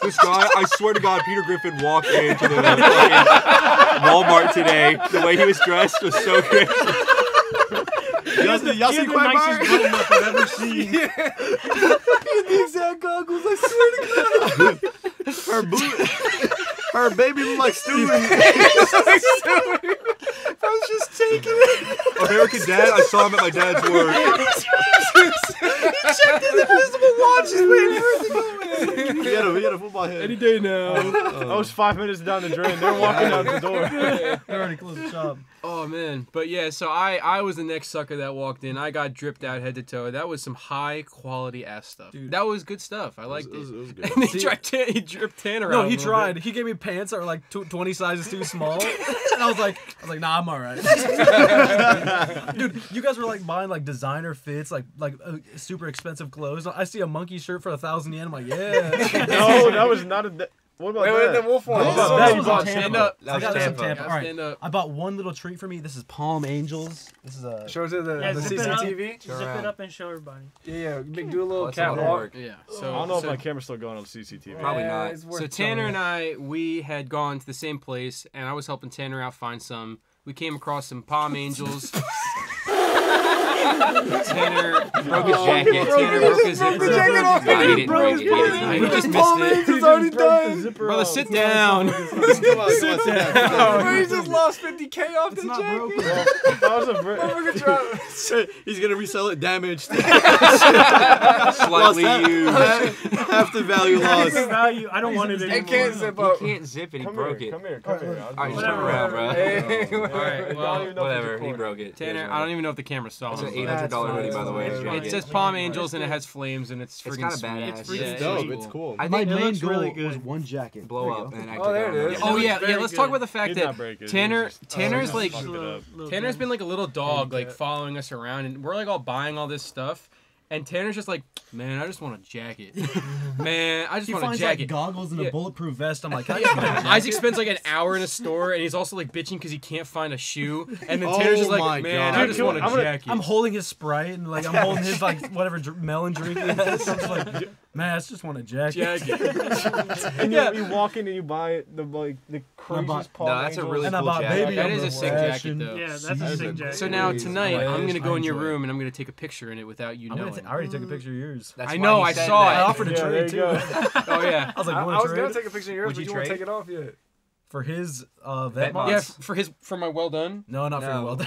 This guy, I swear to God, Peter Griffin walked into the Walmart today. The way he was dressed was so great. Y'all see the nicest button up I've ever seen. Yeah. He had the exact goggles, I swear to God. Her baby looked like Stewie. I was just taking it. American Dad, I saw him at my dad's work. He checked his invisible watch. He's waiting for everything going. He had a football head. Any day now. I was 5 minutes down the drain. They're walking out the door. They're already closed the shop. Oh, man. But, yeah, so I was the next sucker that walked in. I got dripped out head to toe. That was some high-quality-ass stuff. Dude, that was good stuff. I liked it. It was good. And he dripped Tanner out. No, he tried. He gave me pants that were, like, 20 sizes too small. And I was like, nah, I'm all right. Dude, you guys were, like, buying, like, designer fits, like super expensive clothes. I see a monkey shirt for 1,000 yen. I'm like, yeah. No, that was not a... What about that? The wolf one? Oh, that was on Tampa. Stand up. That was Tampa. All right. Stand up. I bought one little treat for me. This is Palm Angels. This is a... Show it to the CCTV. Zip it up and show everybody. Yeah, yeah. Do a little catwalk. Yeah. So, I don't know if my camera's still going on CCTV. Probably not. So Tanner and I, we had gone to the same place, and I was helping Tanner out find some. We came across some Palm Angels. Tanner broke his jacket. Tanner broke his zipper. He just missed it. Already done. Brother, sit down. Sit down. He just lost 50K off the jacket. He's gonna resell it damaged. Slightly used. Half the value lost. I don't want it anymore. He can't zip up. He can't zip it. He broke it. Come here. Come here. All right, turn around, bro. All right. Well, whatever. He broke it. Tanner, I don't even know if the camera saw him. $800 hoodie, by the way. It says Palm Angels and it has flames and it's freaking sweet. It's dope. It's cool. I think my main goal was one jacket. Blow up. Oh, there it is. Oh yeah, yeah. Let's talk about the fact that Tanner's been like a little dog, like following us around, and we're like all buying all this stuff. And Tanner's just like, man, I just want a jacket. Man, I just want a jacket. He finds like goggles and a bulletproof vest. I'm like, Isaac spends like an hour in a store, and he's also like bitching because he can't find a shoe. And then Tanner's just like, man, I just want a jacket. I'm holding his Sprite and like I'm holding his like whatever melon drink. So I'm just like, man, I just want a jacket. And you walk in and you buy the craziest Paul. No, that's a really cool jacket. That is a sick jacket though. Yeah, that's a sick jacket. So now tonight I'm gonna go in your room and I'm gonna take a picture in it without you knowing. I already took a picture of yours. That's I know, I saw that. It. I offered a trade too. Oh yeah. I was gonna take a picture of yours, but you won't take it off yet. For his Vetements. Yeah, for my well done. No, not for your well done.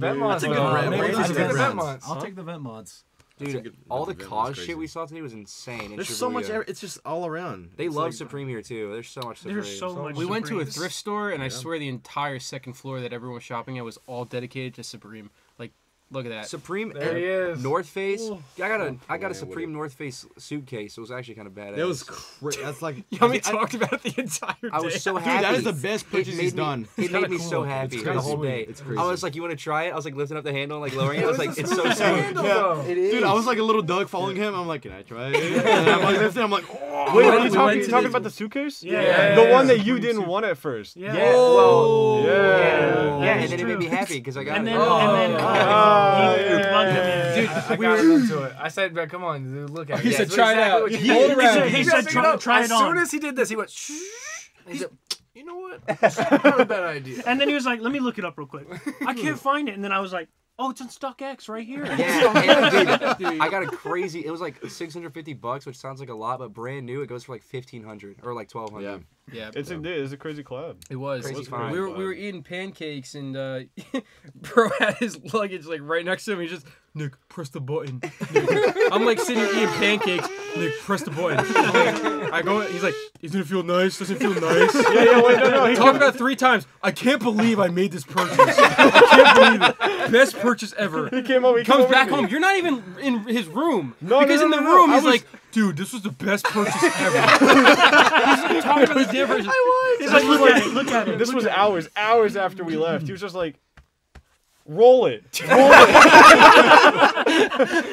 Vetements. I'll take the Vetements. Dude, all the cause shit we saw today was insane. There's so much. It's just all around. They love Supreme here too. There's so much Supreme. There's so much. We went to a thrift store, and I swear the entire second floor that everyone was shopping at was all dedicated to Supreme. Look at that. Supreme North Face. Ooh. I got a Supreme North Face suitcase. It was actually kind of badass. It was crazy. That's like Yumi talked about it the entire day. I was so happy. Dude, that is the best purchase he's done. It made me cool. So happy the whole day. It's crazy. I was like, you want to try it? I was like lifting up the handle, like lowering it. I was like, it's so smooth. Yeah. It is. Dude, I was like a little dog following him. I'm like, can I try it? And I'm like lifting. I'm like, oh. Wait, are you talking about the suitcase? Yeah. The one that you didn't want at first. Yeah. Yeah. And then it made me happy because I got it. Dude, we were into it. I said, come on, dude, look at it. He said, try it out. He said, try it on. As soon as he did this, he went, shh. He said, you know what? That's not a bad idea. And then he was like, let me look it up real quick. I can't find it. And then I was like, oh, it's on StockX right here. Yeah, dude, I got a crazy, it was like $650, which sounds like a lot, but brand new, it goes for like $1,500 or like $1,200. Yeah, it's a crazy collab. It was. Crazy. We were eating pancakes and bro had his luggage like right next to him. He's just Nick, press the button. Nick. I'm like sitting here eating pancakes. Nick, press the button. Like, I go. He's like, doesn't it feel nice? Doesn't it feel nice? Yeah. Wait, no. He talked about 3 times. I can't believe I made this purchase. I can't believe it. Best purchase ever. He came over. Comes back home. You're not even in his room. No, because in the room he's like, dude, this was the best purchase ever. He's talking about the difference. He's like, look at it. This was hours after we left. He was just like, roll it.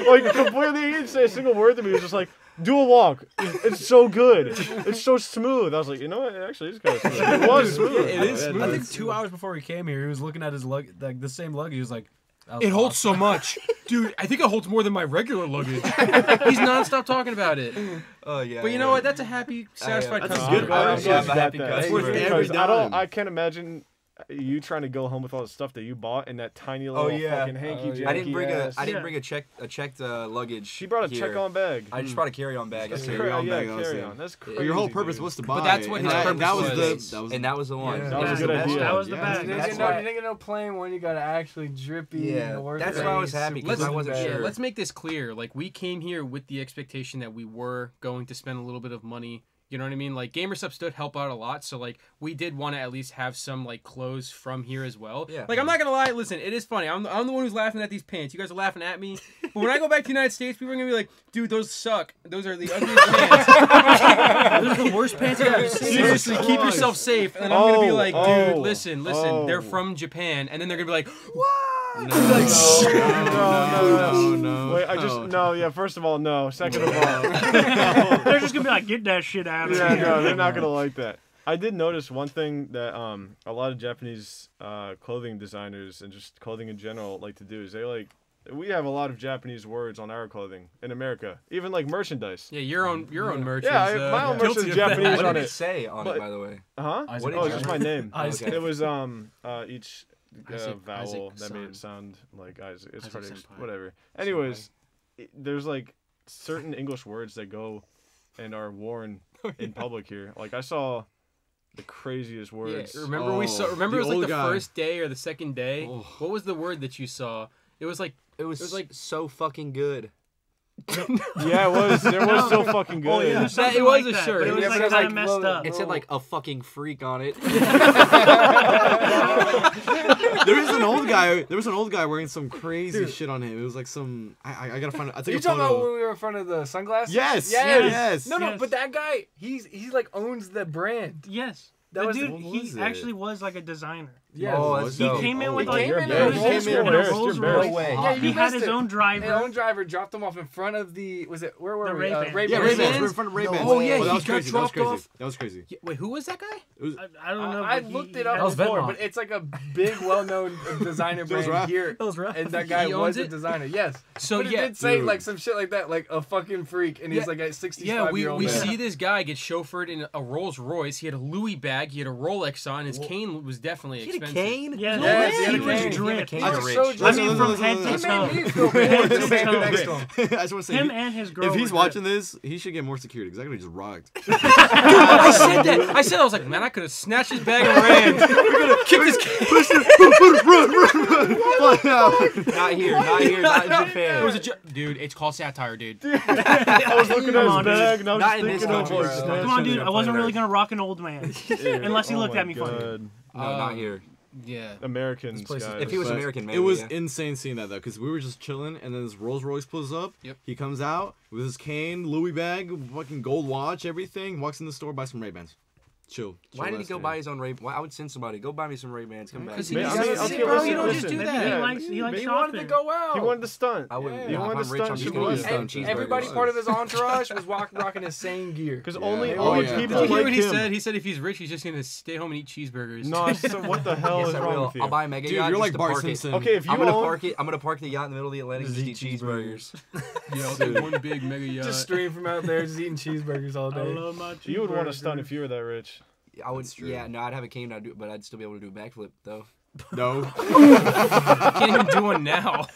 Like, completely, he didn't say a single word to me. He was just like, do a walk. It's so good. It's so smooth. I was like, you know what? Actually, it's kind of smooth. It was smooth. It is smooth. I think 2 hours before we came here, he was looking at his luggage, like the same luggage. He was like, It holds so much. Dude, I think it holds more than my regular luggage. He's nonstop talking about it. Oh, yeah. But you know what? That's a happy, satisfied customer. That's a good happy customer. I can't imagine you trying to go home with all the stuff that you bought in that tiny little fucking hanky janky. I didn't bring a checked luggage. She brought a check-on bag. I just brought a carry-on bag. That's carry-on bag. Carry-on. That's crazy. Your whole purpose was to buy. But that's what his purpose was. And that was the one. That was a good idea. That was the bag. You didn't get no plain one. You got to actually drippy. Yeah. That's why I was happy because I wasn't sure. Let's make this clear. Like, we came here with the expectation that we were going to spend a little bit of money. You know what I mean? Like, Gamer Supps did help out a lot, so, like, we did want to at least have some, like, clothes from here as well. Yeah. Like, I'm not going to lie. Listen, it is funny. I'm the one who's laughing at these pants. You guys are laughing at me. But when I go back to the United States, people are going to be like, dude, those suck. Those are the ugliest pants. Those are the worst pants I've ever seen. Seriously, keep yourself safe. And then I'm going to be like, dude, listen, they're from Japan. And then they're going to be like, what? No. Wait, I just first of all, no. Second of all, no. They're just gonna be like, get that shit out of here. No, they're not gonna like that. I did notice one thing that a lot of Japanese clothing designers and just clothing in general like to do is they like we have a lot of Japanese words on our clothing in America, even like merchandise. Yeah, your own merch. Yeah, my own merch is Japanese on it. What did it say on it, by the way? Huh? What? Oh, it's just my name. It was each. Vowel that made it sound like Isaac. It's pretty whatever. Anyways, there's like certain English words that go and are worn in public here. Like I saw the craziest words. Yeah, remember we saw. Remember it was like the first day or the second day. Oh. What was the word that you saw? It was like so fucking good. Yeah, it was. It was so fucking good. Oh, yeah. It was like a shirt. But it was like messed up. It said like a fucking freak on it. There was an old guy wearing some crazy shit on him. It was like some. I gotta find. I think. You talking about when we were in front of the sunglasses? Yes. No. But that guy, he's like owns the brand. Yes. He actually was like a designer. Yeah. He came in with a Rolls Royce. He had his own driver. His own driver dropped him off in front of the. Was it where were we? Ray-Bans. We're in front of Ray-Bans. No. Oh yeah, he got dropped off. That was crazy. Wait, who was that guy? I don't know. I looked it up before, but it's like a big, well-known designer brand here. And that guy was a designer. Yes. So yeah, it did say like some shit like that, like a fucking freak, and he's like a 65-year-old. Yeah, we see this guy get chauffeured in a Rolls Royce. He had a Louis bag. He had a Rolex on. His cane was definitely expensive. Cane? Yeah, he was dripped. I mean, from head to toe. I just want to say, him and his girl. If he's watching this, he should get more security because I could have just rocked. I said that. I was like, man, I could have snatched his bag and ran. We could have kicked his cane. Run. Not here. Not in Japan. Dude, it's called satire, dude. I was looking at his bag and I was thinking, come on, dude. I wasn't really going to rock an old man unless he looked at me funny. No, not here. Yeah. Americans, guys. If he was American, maybe. It was insane seeing that, though, because we were just chilling, and then this Rolls Royce pulls up. Yep. He comes out with his cane, Louis bag, fucking gold watch, everything. Walks in the store, buys some Ray-Bans. Chill. Why did he go buy his own Ray-Bans? I would send somebody, go buy me some Ray-Bans, come back. He wanted to go out. He wanted to stunt. He wanted to stunt. Everybody part of his entourage was rocking the same gear. Because only people like him. Did you hear what he said? He said if he's rich, he's just going to stay home and eat cheeseburgers. No, so what the hell is wrong with you? I'll buy a mega yacht. Dude, you're like Bart Simpson. Okay, if you own... I'm going to park the yacht in the middle of the Atlantic and just eat cheeseburgers. Yeah, I'll do one big mega yacht. Just stream from out there, just eating cheeseburgers all day. I love my cheeseburgers. You would want to stunt if you were that rich. I would, I'd have a cane, I'd do it, but I'd still be able to do a backflip, though. No. I can't even do one now.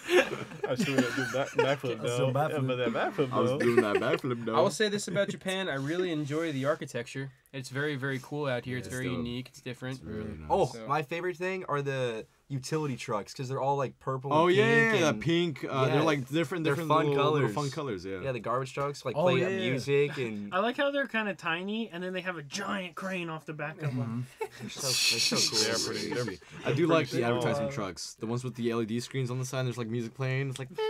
I still do backflip, though. I was doing that backflip, though. I will say this about Japan. I really enjoy the architecture. It's very, very cool out here. It's very unique. It's different. It's really nice. My favorite thing are the utility trucks, because they're all, like, purple and pink. Pink. They're, like, different fun colors. Little fun colors, yeah. Yeah, the garbage trucks, like, play music. And I like how they're kind of tiny, and then they have a giant crane off the back of them. They're so cool. They're pretty. I do like the advertising trucks. The ones with the LED screens on the side, there's, like, music playing. It's like... Yeah,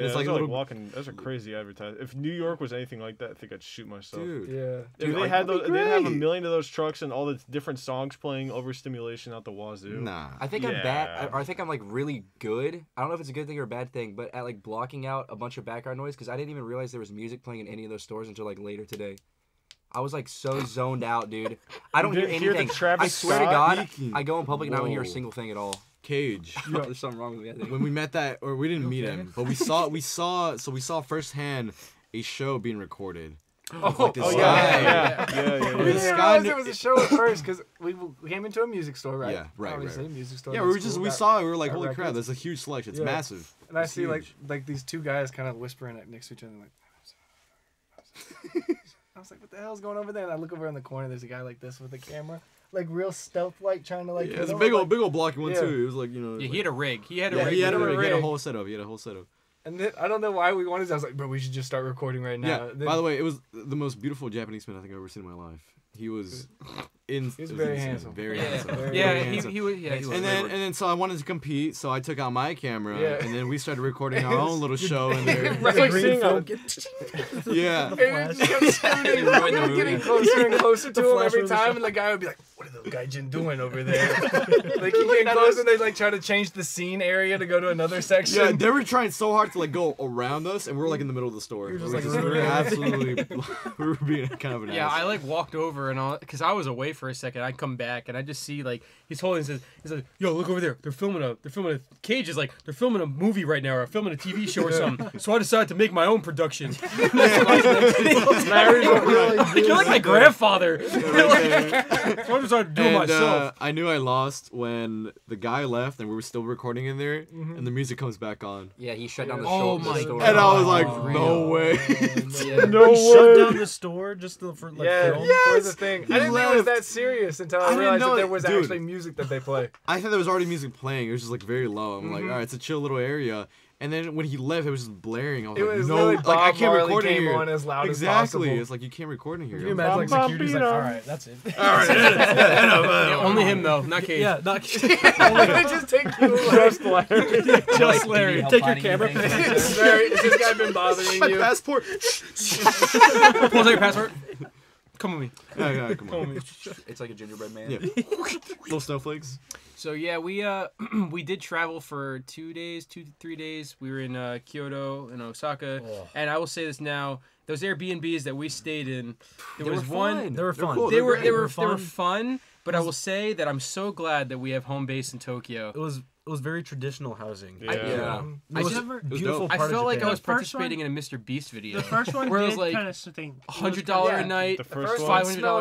it's like walking. Those are crazy advertising. If New York was anything like that, I think I'd shoot myself. Dude, yeah. Dude, they had those. They have a million of those trucks and all the different songs playing, overstimulation out the wazoo. Nah, I think I'm bad. I think I'm like really good. I don't know if it's a good thing or a bad thing, but at like blocking out a bunch of background noise because I didn't even realize there was music playing in any of those stores until like later today. I was like so zoned out, dude. I don't hear anything. I swear to God, I go in public and I don't hear a single thing at all. Kage. There's something wrong with me, I think. When we met that, or we didn't meet him, but we saw firsthand a show being recorded. Oh yeah, there was a show at first because we came into a music store, right? Yeah, right. Obviously, right. Music store. Yeah, we were just we saw it. We were like, holy crap, there's a huge selection. It's massive. And I see like these two guys kind of whispering next to each other, like. I was like, what the hell's going over there? And I look over in the corner. There's a guy like this with a camera. Like real stealth like trying to like. Yeah, it's a big old blocky one too. It was like, you know. Yeah, he had a rig. He had a rig. He had a whole setup. And then, I don't know why we wanted to. I was like, bro, we should just start recording right now. Yeah. Then, by the way, it was the most beautiful Japanese man I think I've ever seen in my life. He was very handsome. And then so I wanted to compete, so I took out my camera, and then we started recording our own little show in there. We were getting closer and closer to him every time, and the guy would be like, what are those gaijin doing over there? Like, he came close, and they like try to change the scene area to go to another section. Yeah, they were trying so hard to like go around us, and we were like in the middle of the store. We were being kind of an ass. Yeah, I like walked over and all, because I was away for a second. I come back and I just see like he's holding his, he's like, yo, look over there. They're filming a Cage is like, they're filming a movie right now, or filming a TV show or something. So I decided to make my own production. You're like my grandfather. So I decided to do it myself. I knew I lost when the guy left and we were still recording in there, and the music comes back on. Yeah, he shut down the store. And I was like, no way. No way. Shut down the store just for like film. Yes. The thing. I didn't realize that serious until I realized that there was actually music that they play. I thought there was already music playing. It was just like very low. I'm like, all right, it's a chill little area. And then when he left, it was just blaring. I was like, no, like, I can't record in here. Exactly. It's like, you can't record in here. Can you imagine like security's like, all right, that's it. All right, only him though, not Cage. Yeah, not Cage. Just take you. Just Larry. Just Larry. Take your camera. Has this guy been bothering you? My passport. Pull out your passport. Come with me. Yeah, come on. It's like a gingerbread man. Yeah. Little snowflakes. So yeah, we did travel for 2 to 3 days. We were in Kyoto and Osaka, and I will say this now: those Airbnbs that we stayed in, they were fun. But I will say that I'm so glad that we have home base in Tokyo. It was very traditional housing. Yeah. I felt like I was participating in a Mr. Beast video. The first one where it was like $100 a night, $500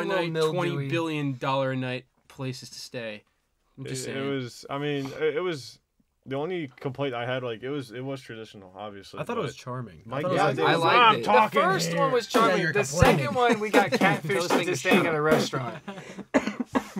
a night, $20 billion a night places to stay. I'm just saying. It was the only complaint I had, like, it was traditional, obviously. I thought it was charming. I liked it. The first one was charming. Yeah, the second one, we got catfished into staying at a restaurant.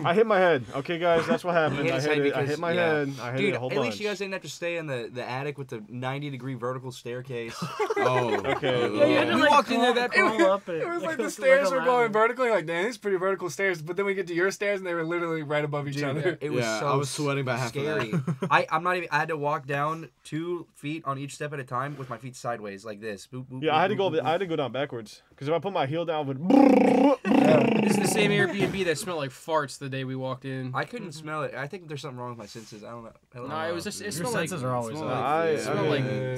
I hit my head. Okay, guys, that's what happened. I hit my head. I hit it a whole bunch. At least you guys didn't have to stay in the attic with the 90-degree vertical staircase. Oh, okay. We walked in there, that crawl up. It was like the stairs were going vertically. Like, damn, these pretty vertical stairs. But then we get to your stairs, and they were literally right above each other. It was so I was sweating about half scary. I had to walk down 2 feet on each step at a time with my feet sideways like this. Boop, boop, yeah, I had to go down backwards because if I put my heel down, it would. This is the same Airbnb that smelled like farts the day we walked in. I couldn't smell it. I think there's something wrong with my senses. I don't know. No, it was just. Your senses are always up. It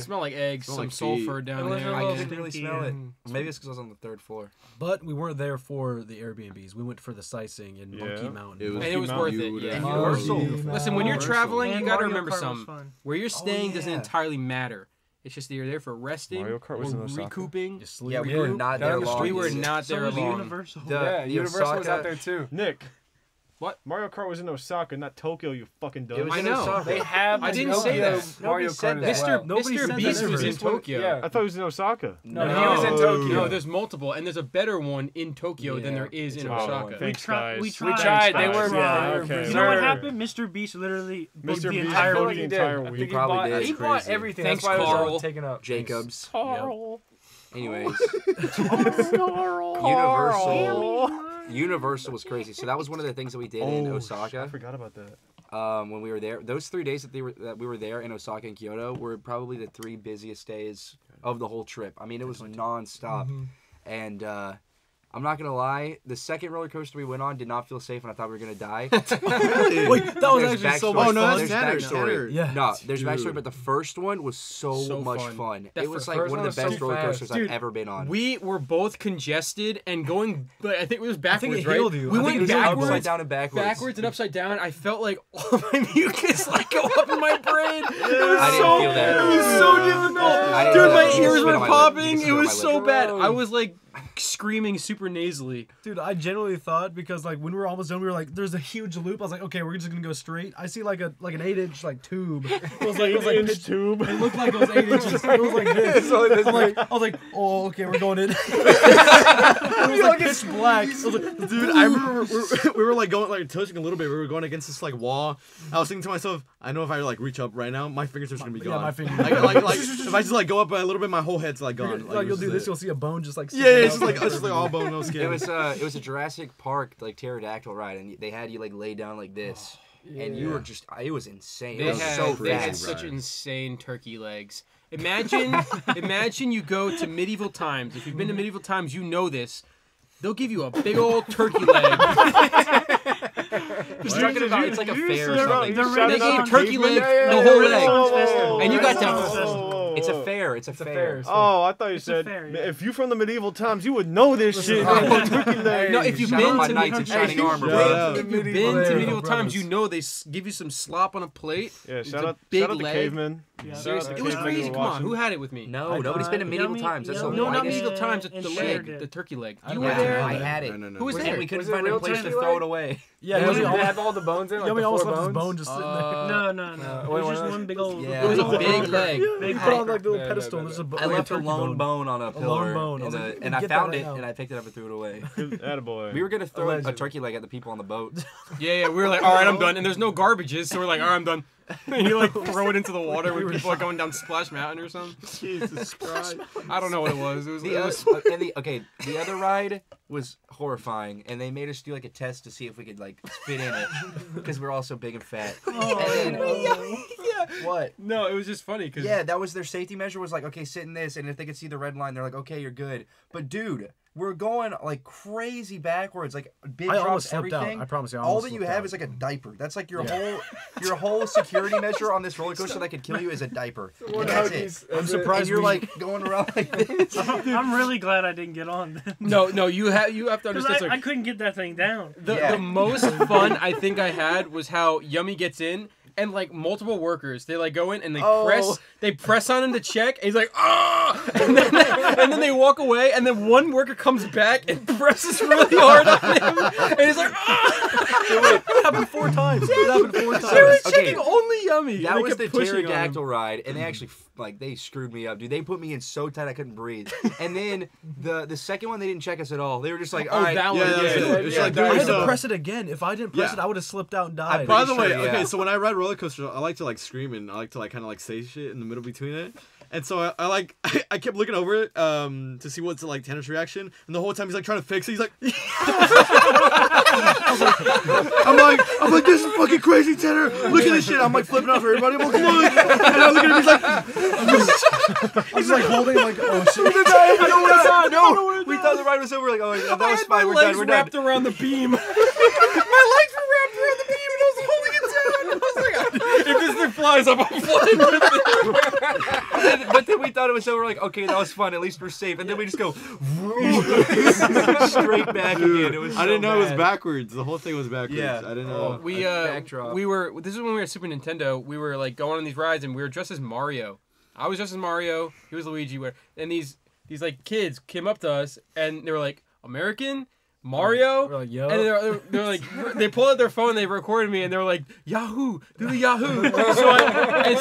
smelled like eggs, some sulfur down there. I couldn't really smell it. Maybe it's because I was on the 3rd floor. But we weren't there for the Airbnbs. We went for the sightseeing in Monkey Mountain. And it was worth it. Universal. Listen, when you're traveling, you got to remember something. Where you're staying doesn't entirely matter. It's just that you're there for resting, recouping. Yeah, we were not there long. We were not there long. Universal was out there too. Nick. What? Mario Kart was in Osaka, not Tokyo, you fucking dumb. I know. They have. I didn't say that. Mario Kart. Mr. Beast was in Tokyo. Yeah. I thought he was in Osaka. No, he was in Tokyo. No, there's multiple, and there's a better one in Tokyo than there is in Osaka. We tried. They were wrong. You know what happened? Mr. Beast literally booked the entire week. He probably did. He bought everything. Thanks, Carl. Jacobs. Carl. Anyways. Universal was crazy. So that was one of the things that we did in Osaka. I forgot about that. When we were there, those 3 days that we were there in Osaka and Kyoto were probably the 3 busiest days of the whole trip. I mean, it was nonstop, and I'm not gonna lie, the second roller coaster we went on did not feel safe, and I thought we were gonna die. Wait, that was actually so much fun. Oh no, that's backstory. Yeah. No, there's backstory, but the first one was so much fun. It was like one of the best roller coasters I've ever been on. We were both congested and going, but I think it was backwards, right? We went backwards, upside down, and backwards and upside down. I felt like all my mucus like go up in my brain. I didn't feel that. It was so difficult. Dude, my ears were popping. It was so bad. I was like screaming super nasally. Dude, I generally thought, because like when we were almost done, we were like, there's a huge loop. I was like, okay, we're just gonna go straight. I see like an 8-inch like tube. It was like an 8-inch tube. It looked like it was 8 inches. It was like this. I was like, oh, okay, we're going in. It was like pitch black. I was like, dude, I remember we were like going, like touching a little bit. We were going against this like wall. I was thinking to myself, I know if I like reach up right now, my fingers are just gonna be gone. Yeah, my fingers. like if I just like go up by a little bit, my whole head's like gone. Like you'll do this, you'll see a bone just like. Yeah. It's just like all bone, no skin. It was a Jurassic Park like pterodactyl ride, and they had you like lay down like this, and you were just, it was insane. They had such insane turkey legs. Imagine you go to medieval times. If you've been to medieval times, you know this. They'll give you a big old turkey leg. It's like a fair or something. They gave turkey leg the whole leg, and you got that. It's a fair. It's a fair. So. Oh, I thought you said fair, yeah. If you from the medieval times, you would know this shit. No, if you've been to medieval times, you know they give you some slop on a plate. Yeah, shout out the cavemen. Yeah, seriously, it was crazy. Come on, who had it with me? No, nobody's been to medieval times. That's the lightest. No, not medieval times. The leg, the turkey leg. You were there. I had it. Who was there? We couldn't find a place to throw it away. Yeah, we have all the bones in. We almost left this bone just sitting there. No. It was just one big old. It was a big leg. Like the little pedestal. No. I left a lone bone on a pillar, and I found it, and I picked it up and threw it away. Attaboy. We were gonna throw a turkey leg at the people on the boat. Yeah, we were like, all right, I'm done, and there's no garbages, so we're like, all right, I'm done. And you like throw it into the water when people are going down Splash Mountain or something. Jesus Christ! I don't know what it was. It was the other ride was horrifying, and they made us do like a test to see if we could like spit in it because we're all so big and fat. What? No, it was just funny because that was their safety measure. Was like, okay, sit in this, and if they could see the red line, they're like, okay, you're good. But dude, we're going like crazy backwards, like big drops, everything. Out. I promise you, all that you have out. Is like a diaper. That's like your whole security measure on this roller coaster that could kill you is a diaper. That's it. I'm surprised and you're like going around like this. I'm really glad I didn't get on. No, you have to understand. I couldn't get that thing down. The most fun I think I had was how Yumi gets in. And like multiple workers, they like go in and they press on him to check. And he's like, ah! And then they walk away. And then one worker comes back and presses really hard on him. And he's like, ah! It happened 4 times. It happened 4 times. They were checking only Yummy. That was the pterodactyl ride, and they actually like they screwed me up, dude. They put me in so tight I couldn't breathe. And then the second one, they didn't check us at all. They were just like, all right, that one. I had to press it again. If I didn't press it, I would have slipped out and died. By the way, okay, so when I ride roller coaster, I like to like scream and I like to like kind of like say shit in the middle between it, and so I kept looking over it to see what's like Tanner's reaction, and the whole time he's like trying to fix it, he's like, I'm like this is fucking crazy, Tanner. Look at this shit. I'm like flipping off everybody. I'm like, come on. And I look at him, he's like, he's like holding like, oh shit. No, we thought the ride was over. Like, oh yeah, that was fine. We're done. We're wrapped around the beam. My legs were wrapped around the beam, and I was holding it. If this thing flies up, I'm flying with it. But then we thought it was over. We're like, okay, that was fun. At least we're safe. And then we just go straight back again. It was so I didn't know bad. It was backwards. The whole thing was backwards. Yeah. I didn't know. This is when we were at Super Nintendo. We were like going on these rides, and we were dressed as Mario. I was dressed as Mario. He was Luigi. And these like kids came up to us, and they were like, American? Mario, like, yo. And they're like, they pulled out their phone, they recorded me, and they were like, Yahoo, do the Yahoo.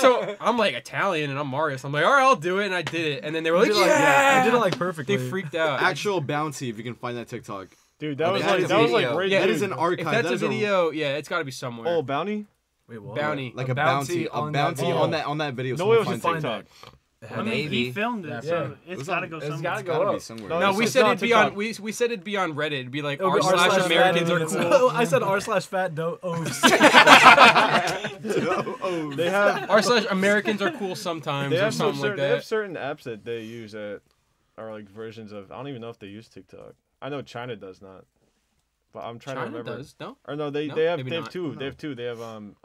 So I'm like Italian, and I'm Mario, so I'm like, all right, I'll do it, and I did it. And then they were like, yeah! I did it like perfectly. They freaked out. Actual bouncy, if you can find that TikTok. Dude, that was like right. Yeah, that is an archive. If that's a video, it's got to be somewhere. Oh, bounty? Wait, what? Bounty. Like a bounty on that video. No way it was a TikTok. I mean, he filmed it, so it's gotta go somewhere. It's gotta be somewhere. No, we said it'd be on. We said it'd be on Reddit. It'd be like r/Americans are cool. I said r/fat doe oafs. They have r/Americans are cool sometimes or something like that. They have certain apps that they use that are like versions of. I don't even know if they use TikTok. I know China does not. But I'm trying China to remember. Does, no? Or no, they have two. No. They have two. They have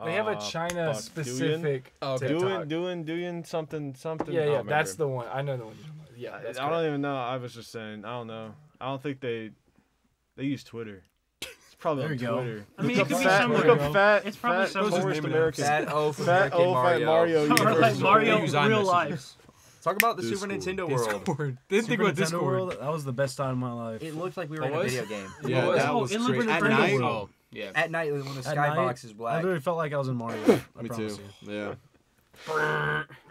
they have a China specific TikTok. Doing something. Yeah, yeah, that's the one. I know the one. Yeah, that's I don't even know. I was just saying. I don't know. I don't think they use Twitter. It's probably there on Twitter. Go. I mean, it could be somewhere. Look up fat. It's probably somewhere. Fat O Mario. Like Mario in real life. Talk about the Super Nintendo World. Didn't think about Discord. World, that was the best time of my life. It looked like we were in a video game. Yeah, that was crazy. At night, at night when the skybox is black. I literally felt like I was in Mario. Me too. Yeah.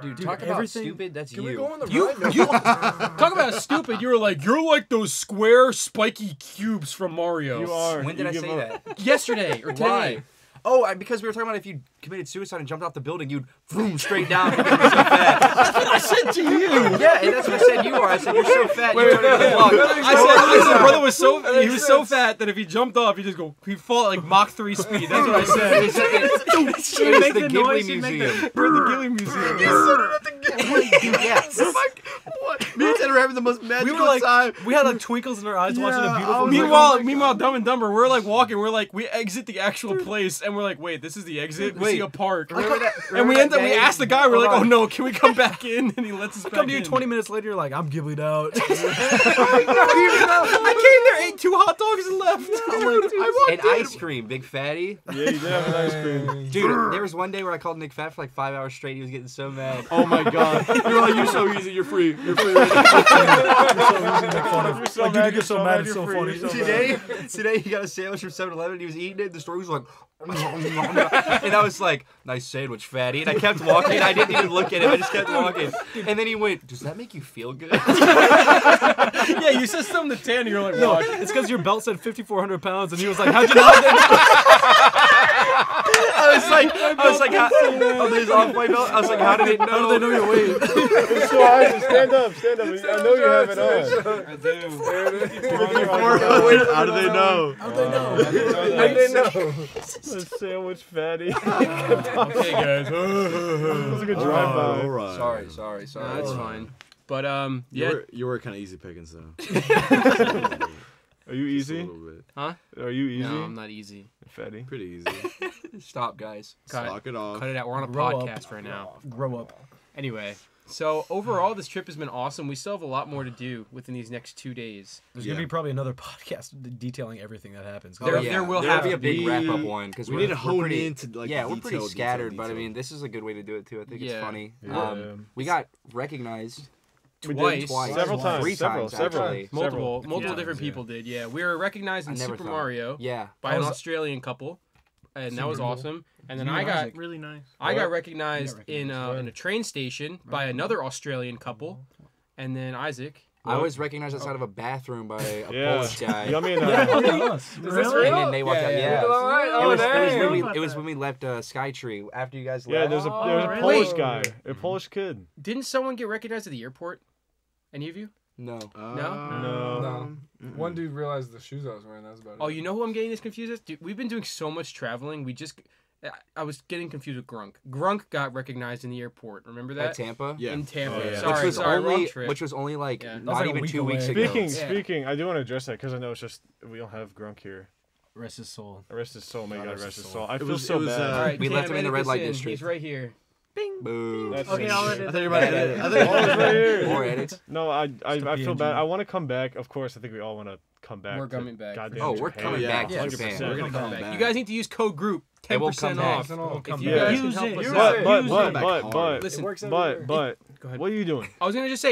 Dude, talk about stupid. That's you. Can we go on the ride? Talk about stupid. You were like, you're like those square, spiky cubes from Mario. You are. When did I say that? Yesterday or today. Oh, because we were talking about if you committed suicide and jumped off the building, you'd vroom straight down. So that's what I said to you. Yeah, and that's what I said you are. I said, you're so fat. I said brother was so fat. He was so fat that if he jumped off, he'd just go, he'd fall at like Mach 3 speed. That's what I said. It makes the Ghibli Museum. We're in the Ghibli Museum. Me and Ted were having the most magical time. We had like twinkles in our eyes watching the beautiful. Meanwhile, Dumb and Dumber, we're like walking. We're like, we exit the actual place. And we're like, wait, this is the exit? We see a park. And we end up, we asked the guy, we're like, oh no, can we come back in? And he lets us back in. Come to you 20 minutes later, you're like, I'm Ghibli'd out. I came there, ate 2 hot dogs and left. And ice cream, Big Fatty. Yeah, you did have ice cream. Dude, there was one day where I called Nick Fat for like 5 hours straight. He was getting so mad. Oh my God. You're like, you're so easy, you're free. You're free. You're so easy. Dude, you get so mad, it's so funny. Today, he got a sandwich from 7-Eleven. He was eating it. The store was like... And I was like, nice sandwich, fatty. And I kept walking. I didn't even look at him. I just kept walking. And then he went, does that make you feel good? Yeah, you said something to Tanner. You're like, no, it's because your belt said 5,400 pounds. And he was like, how'd you know that? I was like, oh, there's off my belt. I was like, how did it know? How do they know your weight? It's so high. Stand up. I know you have it on. I do. How do they know? How do they know? The sandwich fatty. Okay, guys. That was a good drive-by. All right. Sorry. No, that's fine. But, yeah. You were kind of easy pickings, though. Are you easy? Huh? Are you easy? No, I'm not easy. Fatty. Pretty easy. Stop, guys. Knock it off. Cut it out. We're on a podcast right now. Grow up. Anyway, so overall, this trip has been awesome. We still have a lot more to do within these next 2 days. There's going to be probably another podcast detailing everything that happens. There will have to be a big wrap-up one. Because we need to hone into like yeah, we're pretty scattered, but I mean, this is a good way to do it, too. I think it's funny. We got recognized... Twice, several times, multiple different people did. Yeah, we were recognized in Super Mario. Yeah, by an Australian couple, and that was awesome. And then I got really nice. I got recognized in a train station by another Australian couple, and then Isaac. I was recognized outside of a bathroom by a Polish guy. Yummy and really? And then they walked out. Yeah. It was when we left Skytree after you guys left. Yeah, there was a Polish guy, a Polish kid. Didn't someone get recognized at the airport? Any of you? No. No. One dude realized the shoes I was wearing. That's about it. Oh, you know who I'm getting this confused with? Dude, we've been doing so much traveling. I was getting confused with Grunk. Grunk got recognized in the airport. Remember that? At Tampa? Yeah. In Tampa. Oh, yeah. Which was only like not even two weeks ago. Speaking, I do want to address that because I know it's just, we don't have Grunk here. Rest his soul. Rest his soul. My God, rest his soul. I feel so bad. Right, we left him in the red light district. He's right here. Bing. Boom. Okay, I'll edit. I thought you were about to edit. I thought it was right here. More edits. No, I feel bad. I want to come back. Of course, I think we all want to come back. We're coming back. Oh, we're coming back. 100%. We're going to come back. You guys need to use code GROUP. 10% off. If you guys can help us out. But, what are you doing? I was going to just say,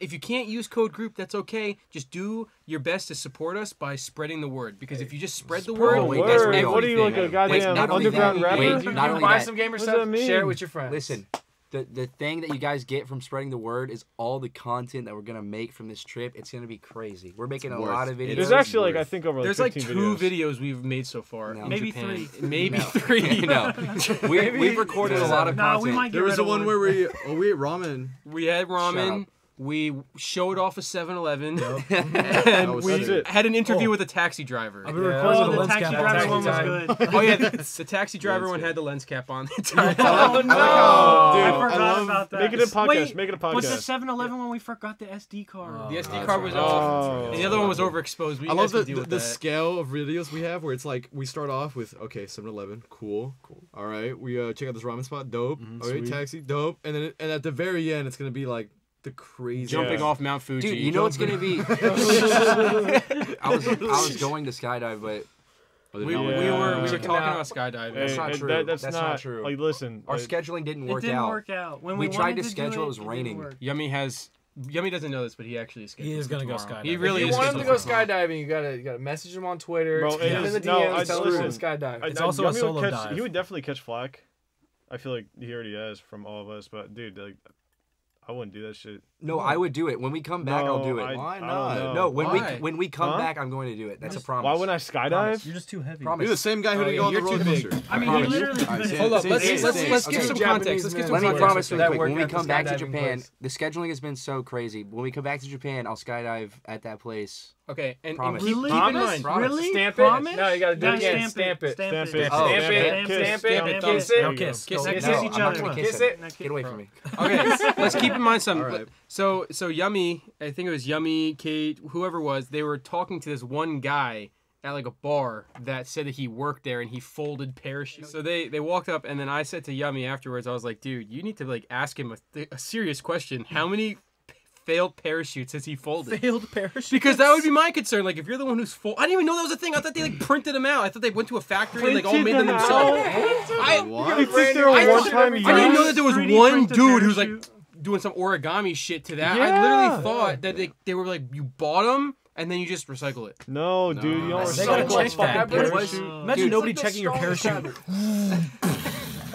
if you can't use code GROUP, that's okay. Just do your best to support us by spreading the word. Because if you just spread the word, that's what are you, like a goddamn underground rapper? You can buy some Gamer Supps, share it with your friends. Listen. The thing that you guys get from spreading the word is all the content that we're going to make from this trip. It's going to be crazy. We're making a lot of videos. There's actually like, I think over like there's 15 like 2 videos we've made so far. No. Maybe three. No. We've recorded a lot of content. We might get there was the one where we ate ramen. We had ramen. We showed off a 7-Eleven, and we had an interview with a taxi driver. The taxi driver one was good. Oh yeah, the taxi driver one had the lens cap on. Oh no! I forgot about that. Make it a podcast. Was the 7-Eleven one we forgot the SD card? The SD card was off, and the other one was overexposed. I love the scale of videos we have, where it's like we start off with, okay, 7-Eleven, cool. All right, we check out this ramen spot, dope. All right, taxi, dope. And then at the very end, it's gonna be like the crazy jumping off Mount Fuji. Dude, you know what's gonna be. I was going to skydive, but we were talking about skydiving. That's not true. That's not true. Like, listen, our scheduling didn't work out. When we tried to schedule, it was raining. Yummy doesn't know this, but he actually is. He is gonna go skydiving. He really. If you want him to go skydiving, you gotta message him on Twitter. Bro, tell him to skydive. It's also a solo dive. He would definitely catch flack. I feel like he already has from all of us, but dude, like. I wouldn't do that shit. No, I would do it. When we come back, I'll do it. Why not? No, when we come back, I'm going to do it. That's a promise. Why wouldn't I skydive? Promise. You're just too heavy. Promise. You're the same guy who didn't go on the roller coaster. I mean, he literally. Hold up. Let's give some context. Let me promise real quick. When we come back to Japan, the scheduling has been so crazy. When we come back to Japan, I'll skydive at that place. Okay, and really? Really? Stamp it? No, you gotta do it again. Stamp it. Stamp it. Kiss it. Kiss each other. Kiss it. Get away from me. Okay, let's keep in mind something. Right. So Yummy, I think it was Yummy, Kate, whoever it was, they were talking to this one guy at like a bar that said that he worked there and he folded parachutes. So they walked up, and then I said to Yummy afterwards, I was like, dude, you need to like ask him a serious question. How many failed parachutes has he folded? Failed parachutes? Because that would be my concern. Like, if you're the one who's I didn't even know that was a thing. I thought they like printed them out. I thought they went to a factory and all made them themselves. I didn't know that there was one dude who's like doing some origami shit to that. Yeah. I literally thought that they were like, you bought them and then you just recycle it. No. Dude, you don't recycle that. Imagine nobody checking your parachute.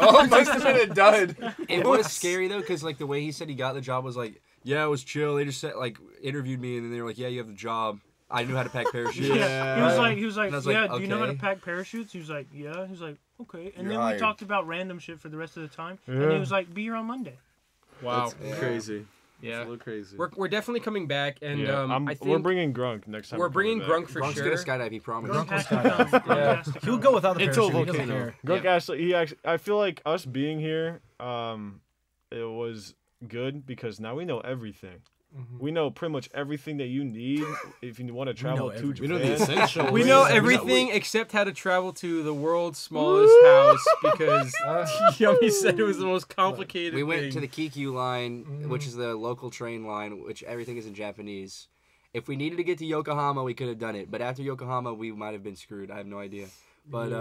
Oh, it must have been a dud. It was scary though, because like the way he said he got the job was like, yeah, it was chill. They just interviewed me and then they were like, yeah, you have the job. I knew how to pack parachutes. Yeah. He was like, yeah, do you know how to pack parachutes? He was like, yeah. He was like, okay. And then we talked about random shit for the rest of the time. Yeah. And he was like, be here on Monday. Wow, that's crazy. Yeah, it's a little crazy. We're definitely coming back, and I think we're bringing Grunk next time. We're bringing Grunk for sure. Grunk's gonna skydive. He promised. Grunk will skydive. Yeah. He'll go without the parachute. Until volcano. Grunk actually, I feel like us being here, it was good because now we know everything. Mm-hmm. We know pretty much everything that you need if you want to travel to Japan. We know the essential. We know everything except how to travel to the world's smallest house because Yummy said it was the most complicated thing. We went to the Kikyu line, which is the local train line, which everything is in Japanese. If we needed to get to Yokohama, we could have done it. But after Yokohama, we might have been screwed. I have no idea. But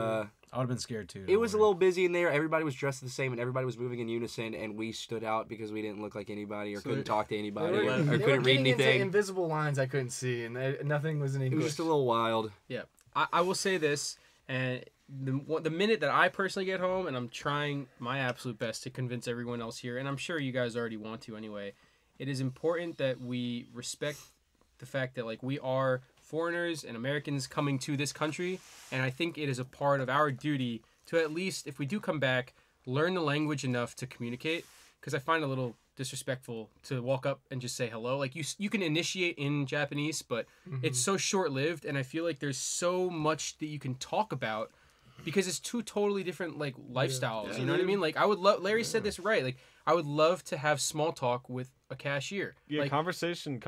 I would have been scared too. It was a little busy in there. Everybody was dressed the same, and everybody was moving in unison. And we stood out because we didn't look like anybody, or couldn't talk to anybody, or couldn't read anything. Invisible lines I couldn't see, and nothing was in English. It was just a little wild. Yeah, I will say this, and the minute that I personally get home, and I'm trying my absolute best to convince everyone else here, and I'm sure you guys already want to anyway. It is important that we respect the fact that like we are foreigners and Americans coming to this country, and I think it is a part of our duty to, at least if we do come back, learn the language enough to communicate, because I find it a little disrespectful to walk up and just say hello. Like you can initiate in Japanese, but it's so short-lived, and I feel like there's so much that you can talk about because it's two totally different like lifestyles. You know what I mean? Like I would love, Larry said this right, like I would love to have small talk with a cashier. Yeah, like, conversational.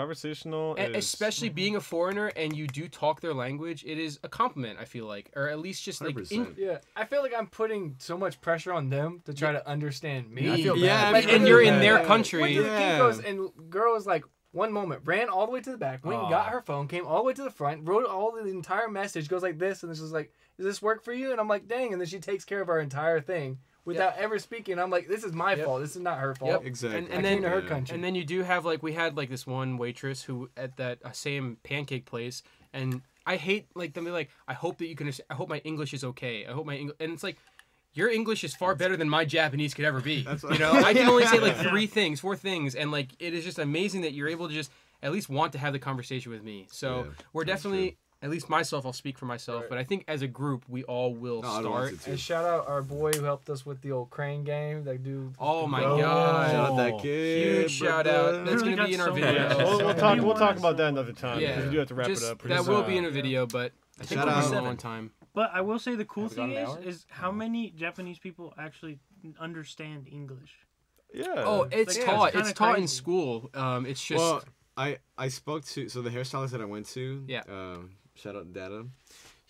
Especially being a foreigner and you do talk their language, it is a compliment, I feel like. Or at least just like... I feel like I'm putting so much pressure on them to try to understand me. I feel bad. Yeah, like, and you're in their country. Went to the Kinkos and girl was like, one moment, ran all the way to the back, went and got her phone, came all the way to the front, wrote all the entire message, goes like this, and this was like, does this work for you? And I'm like, dang. And then she takes care of our entire thing. Without ever speaking, I'm like, this is my fault. This is not her fault. Yep. Exactly. And then her country. And then you do have like we had like this one waitress who at that same pancake place, and I hate like them be like, I hope that you can. I hope my English is okay. I hope my English, and it's like, your English is far better than my Japanese could ever be. You know, I can only say like four things, and like it is just amazing that you're able to just at least want to have the conversation with me. So we're definitely at least myself, I'll speak for myself, but I think as a group, we all will start. And shout out our boy who helped us with the old crane game. That dude. Oh my God. Shout out that kid. Huge shout out. That's going to be in our video. We'll talk about that another time. Yeah. We do have to wrap it up. That will be in a video, but I think we'll be on time. But I will say the cool thing is how many Japanese people actually understand English. Yeah. Oh, it's taught. It's taught in school. It's just... Well, I spoke to... So the hairstylist that I went to... Yeah. Shout out to Dada.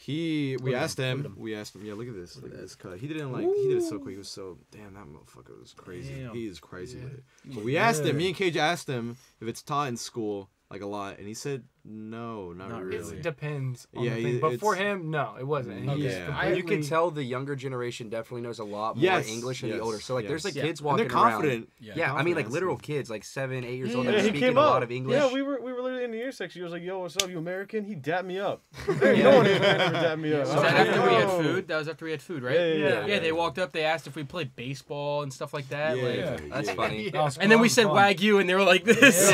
We asked him. Yeah, look at this. Look at this cut. He didn't like... Ooh. He did it so quick. He was so... Damn, that motherfucker was crazy. Damn. He is crazy with it. But we asked him. Me and Kage asked him if it's taught in school, like, a lot. And he said... No, not really. It depends on the thing. But for him, no, it wasn't. You can tell the younger generation definitely knows a lot more English than the older. So, like, there's, like, kids walking around. They're confident. Yeah, I mean, like, literal kids, like, 7, 8 years old, that speaking a lot of English. Yeah, we were literally in the ear section. He was like, yo, what's up, you American? He dapped me up. No one ever dapped me up. Was that after we had food? That was after we had food, right? Yeah, they walked up. They asked if we played baseball and stuff like that. Yeah, that's funny. And then we said Wagyu, and they were like this.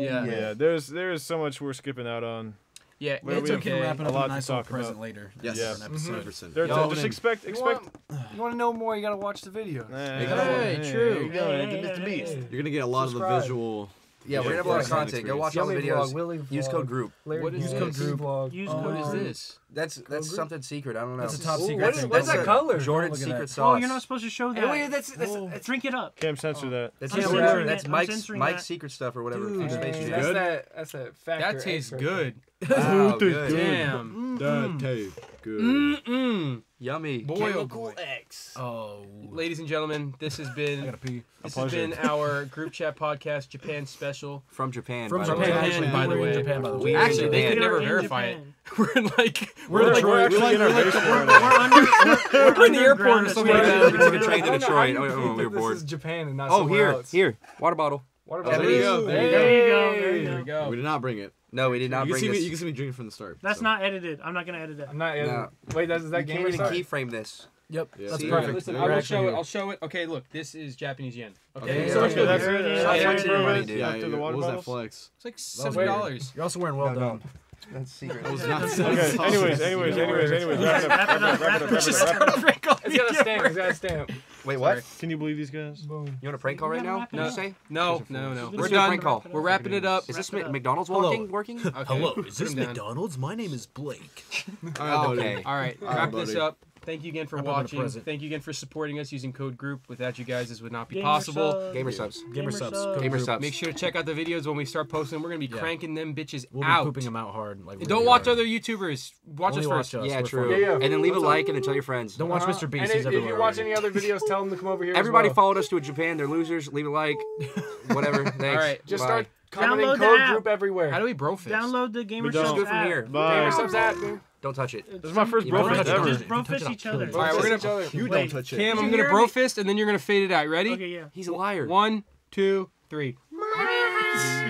Yeah, there is so much we're skipping out on. Yeah, it's okay. Wrapping up a nice present about. Later. Yes, yeah. For an episode. Just expect. You want to know more? You gotta watch the video. Hey, true. You gotta Mr. Beast. You're gonna get a lot of the visual. Yeah, we're gonna have a lot of content. Go watch all the videos. Vlog, use code group. What is this? What is this? That's something secret. I don't know. That's a top secret. What's that color? Jordan's secret sauce. Oh, you're not supposed to show that. Wait, that's drink it up. Can't censor that. That's Mike's secret stuff or whatever. That's that factor. That tastes good. Wow, good. Damn. That tastes good. Yummy. Boil X. Oh. Ladies and gentlemen, this has been our Group Chat Podcast Japan special. From Japan. From Japan, by the way. Actually, they could never verify it. We're in the airport or something like that. We took a train to Detroit. We were bored. This is Japan and not somewhere else. Here. Water bottle. There you go. We did not bring it. No, we did not bring it. You can see me drinking from the start. That's not edited. I'm not going to edit it. I'm not editing. Wait, is that Gamer Supps? You can't even keyframe this. Yep. That's perfect. Listen, I'll show it. Okay, look. This is Japanese yen. Okay. So much good. That's good. What was that flex? It's like $7. You're also wearing well done. That's secret. Anyways. Wrap it up. It's got a stamp. Wait, what? Sorry. Can you believe these guys? You want a prank call right now? No. We're done. Prank call. We're wrapping it up. Is this McDonald's working? Okay. Hello, is this McDonald's? My name is Blake. Okay. All right. Wrap this up. Thank you again for watching. Thank you again for supporting us using code GROUP. Without you guys, this would not be possible. Gamer Supps. Make sure to check out the videos when we start posting them. We're going to be cranking them bitches out. We'll be pooping them out hard. Like, don't watch other YouTubers. Watch us first. Yeah, true. Yeah. And then leave a like and then tell your friends. Don't watch Mr. Beast. And if you watch any other videos, tell them to come over here. Everybody followed us to Japan. They're losers. Leave a like. Whatever. Thanks. All right. Just start commenting code GROUP everywhere. How do we brofist? Download the Gamer Supps app. Gamer Supps app. Don't touch it. This is my first brofist ever. Just brofist each other. All right, we're gonna. You don't touch it. Cam, I'm gonna brofist, and then you're gonna fade it out. You ready? Okay, yeah. He's a liar. 1, 2, 3.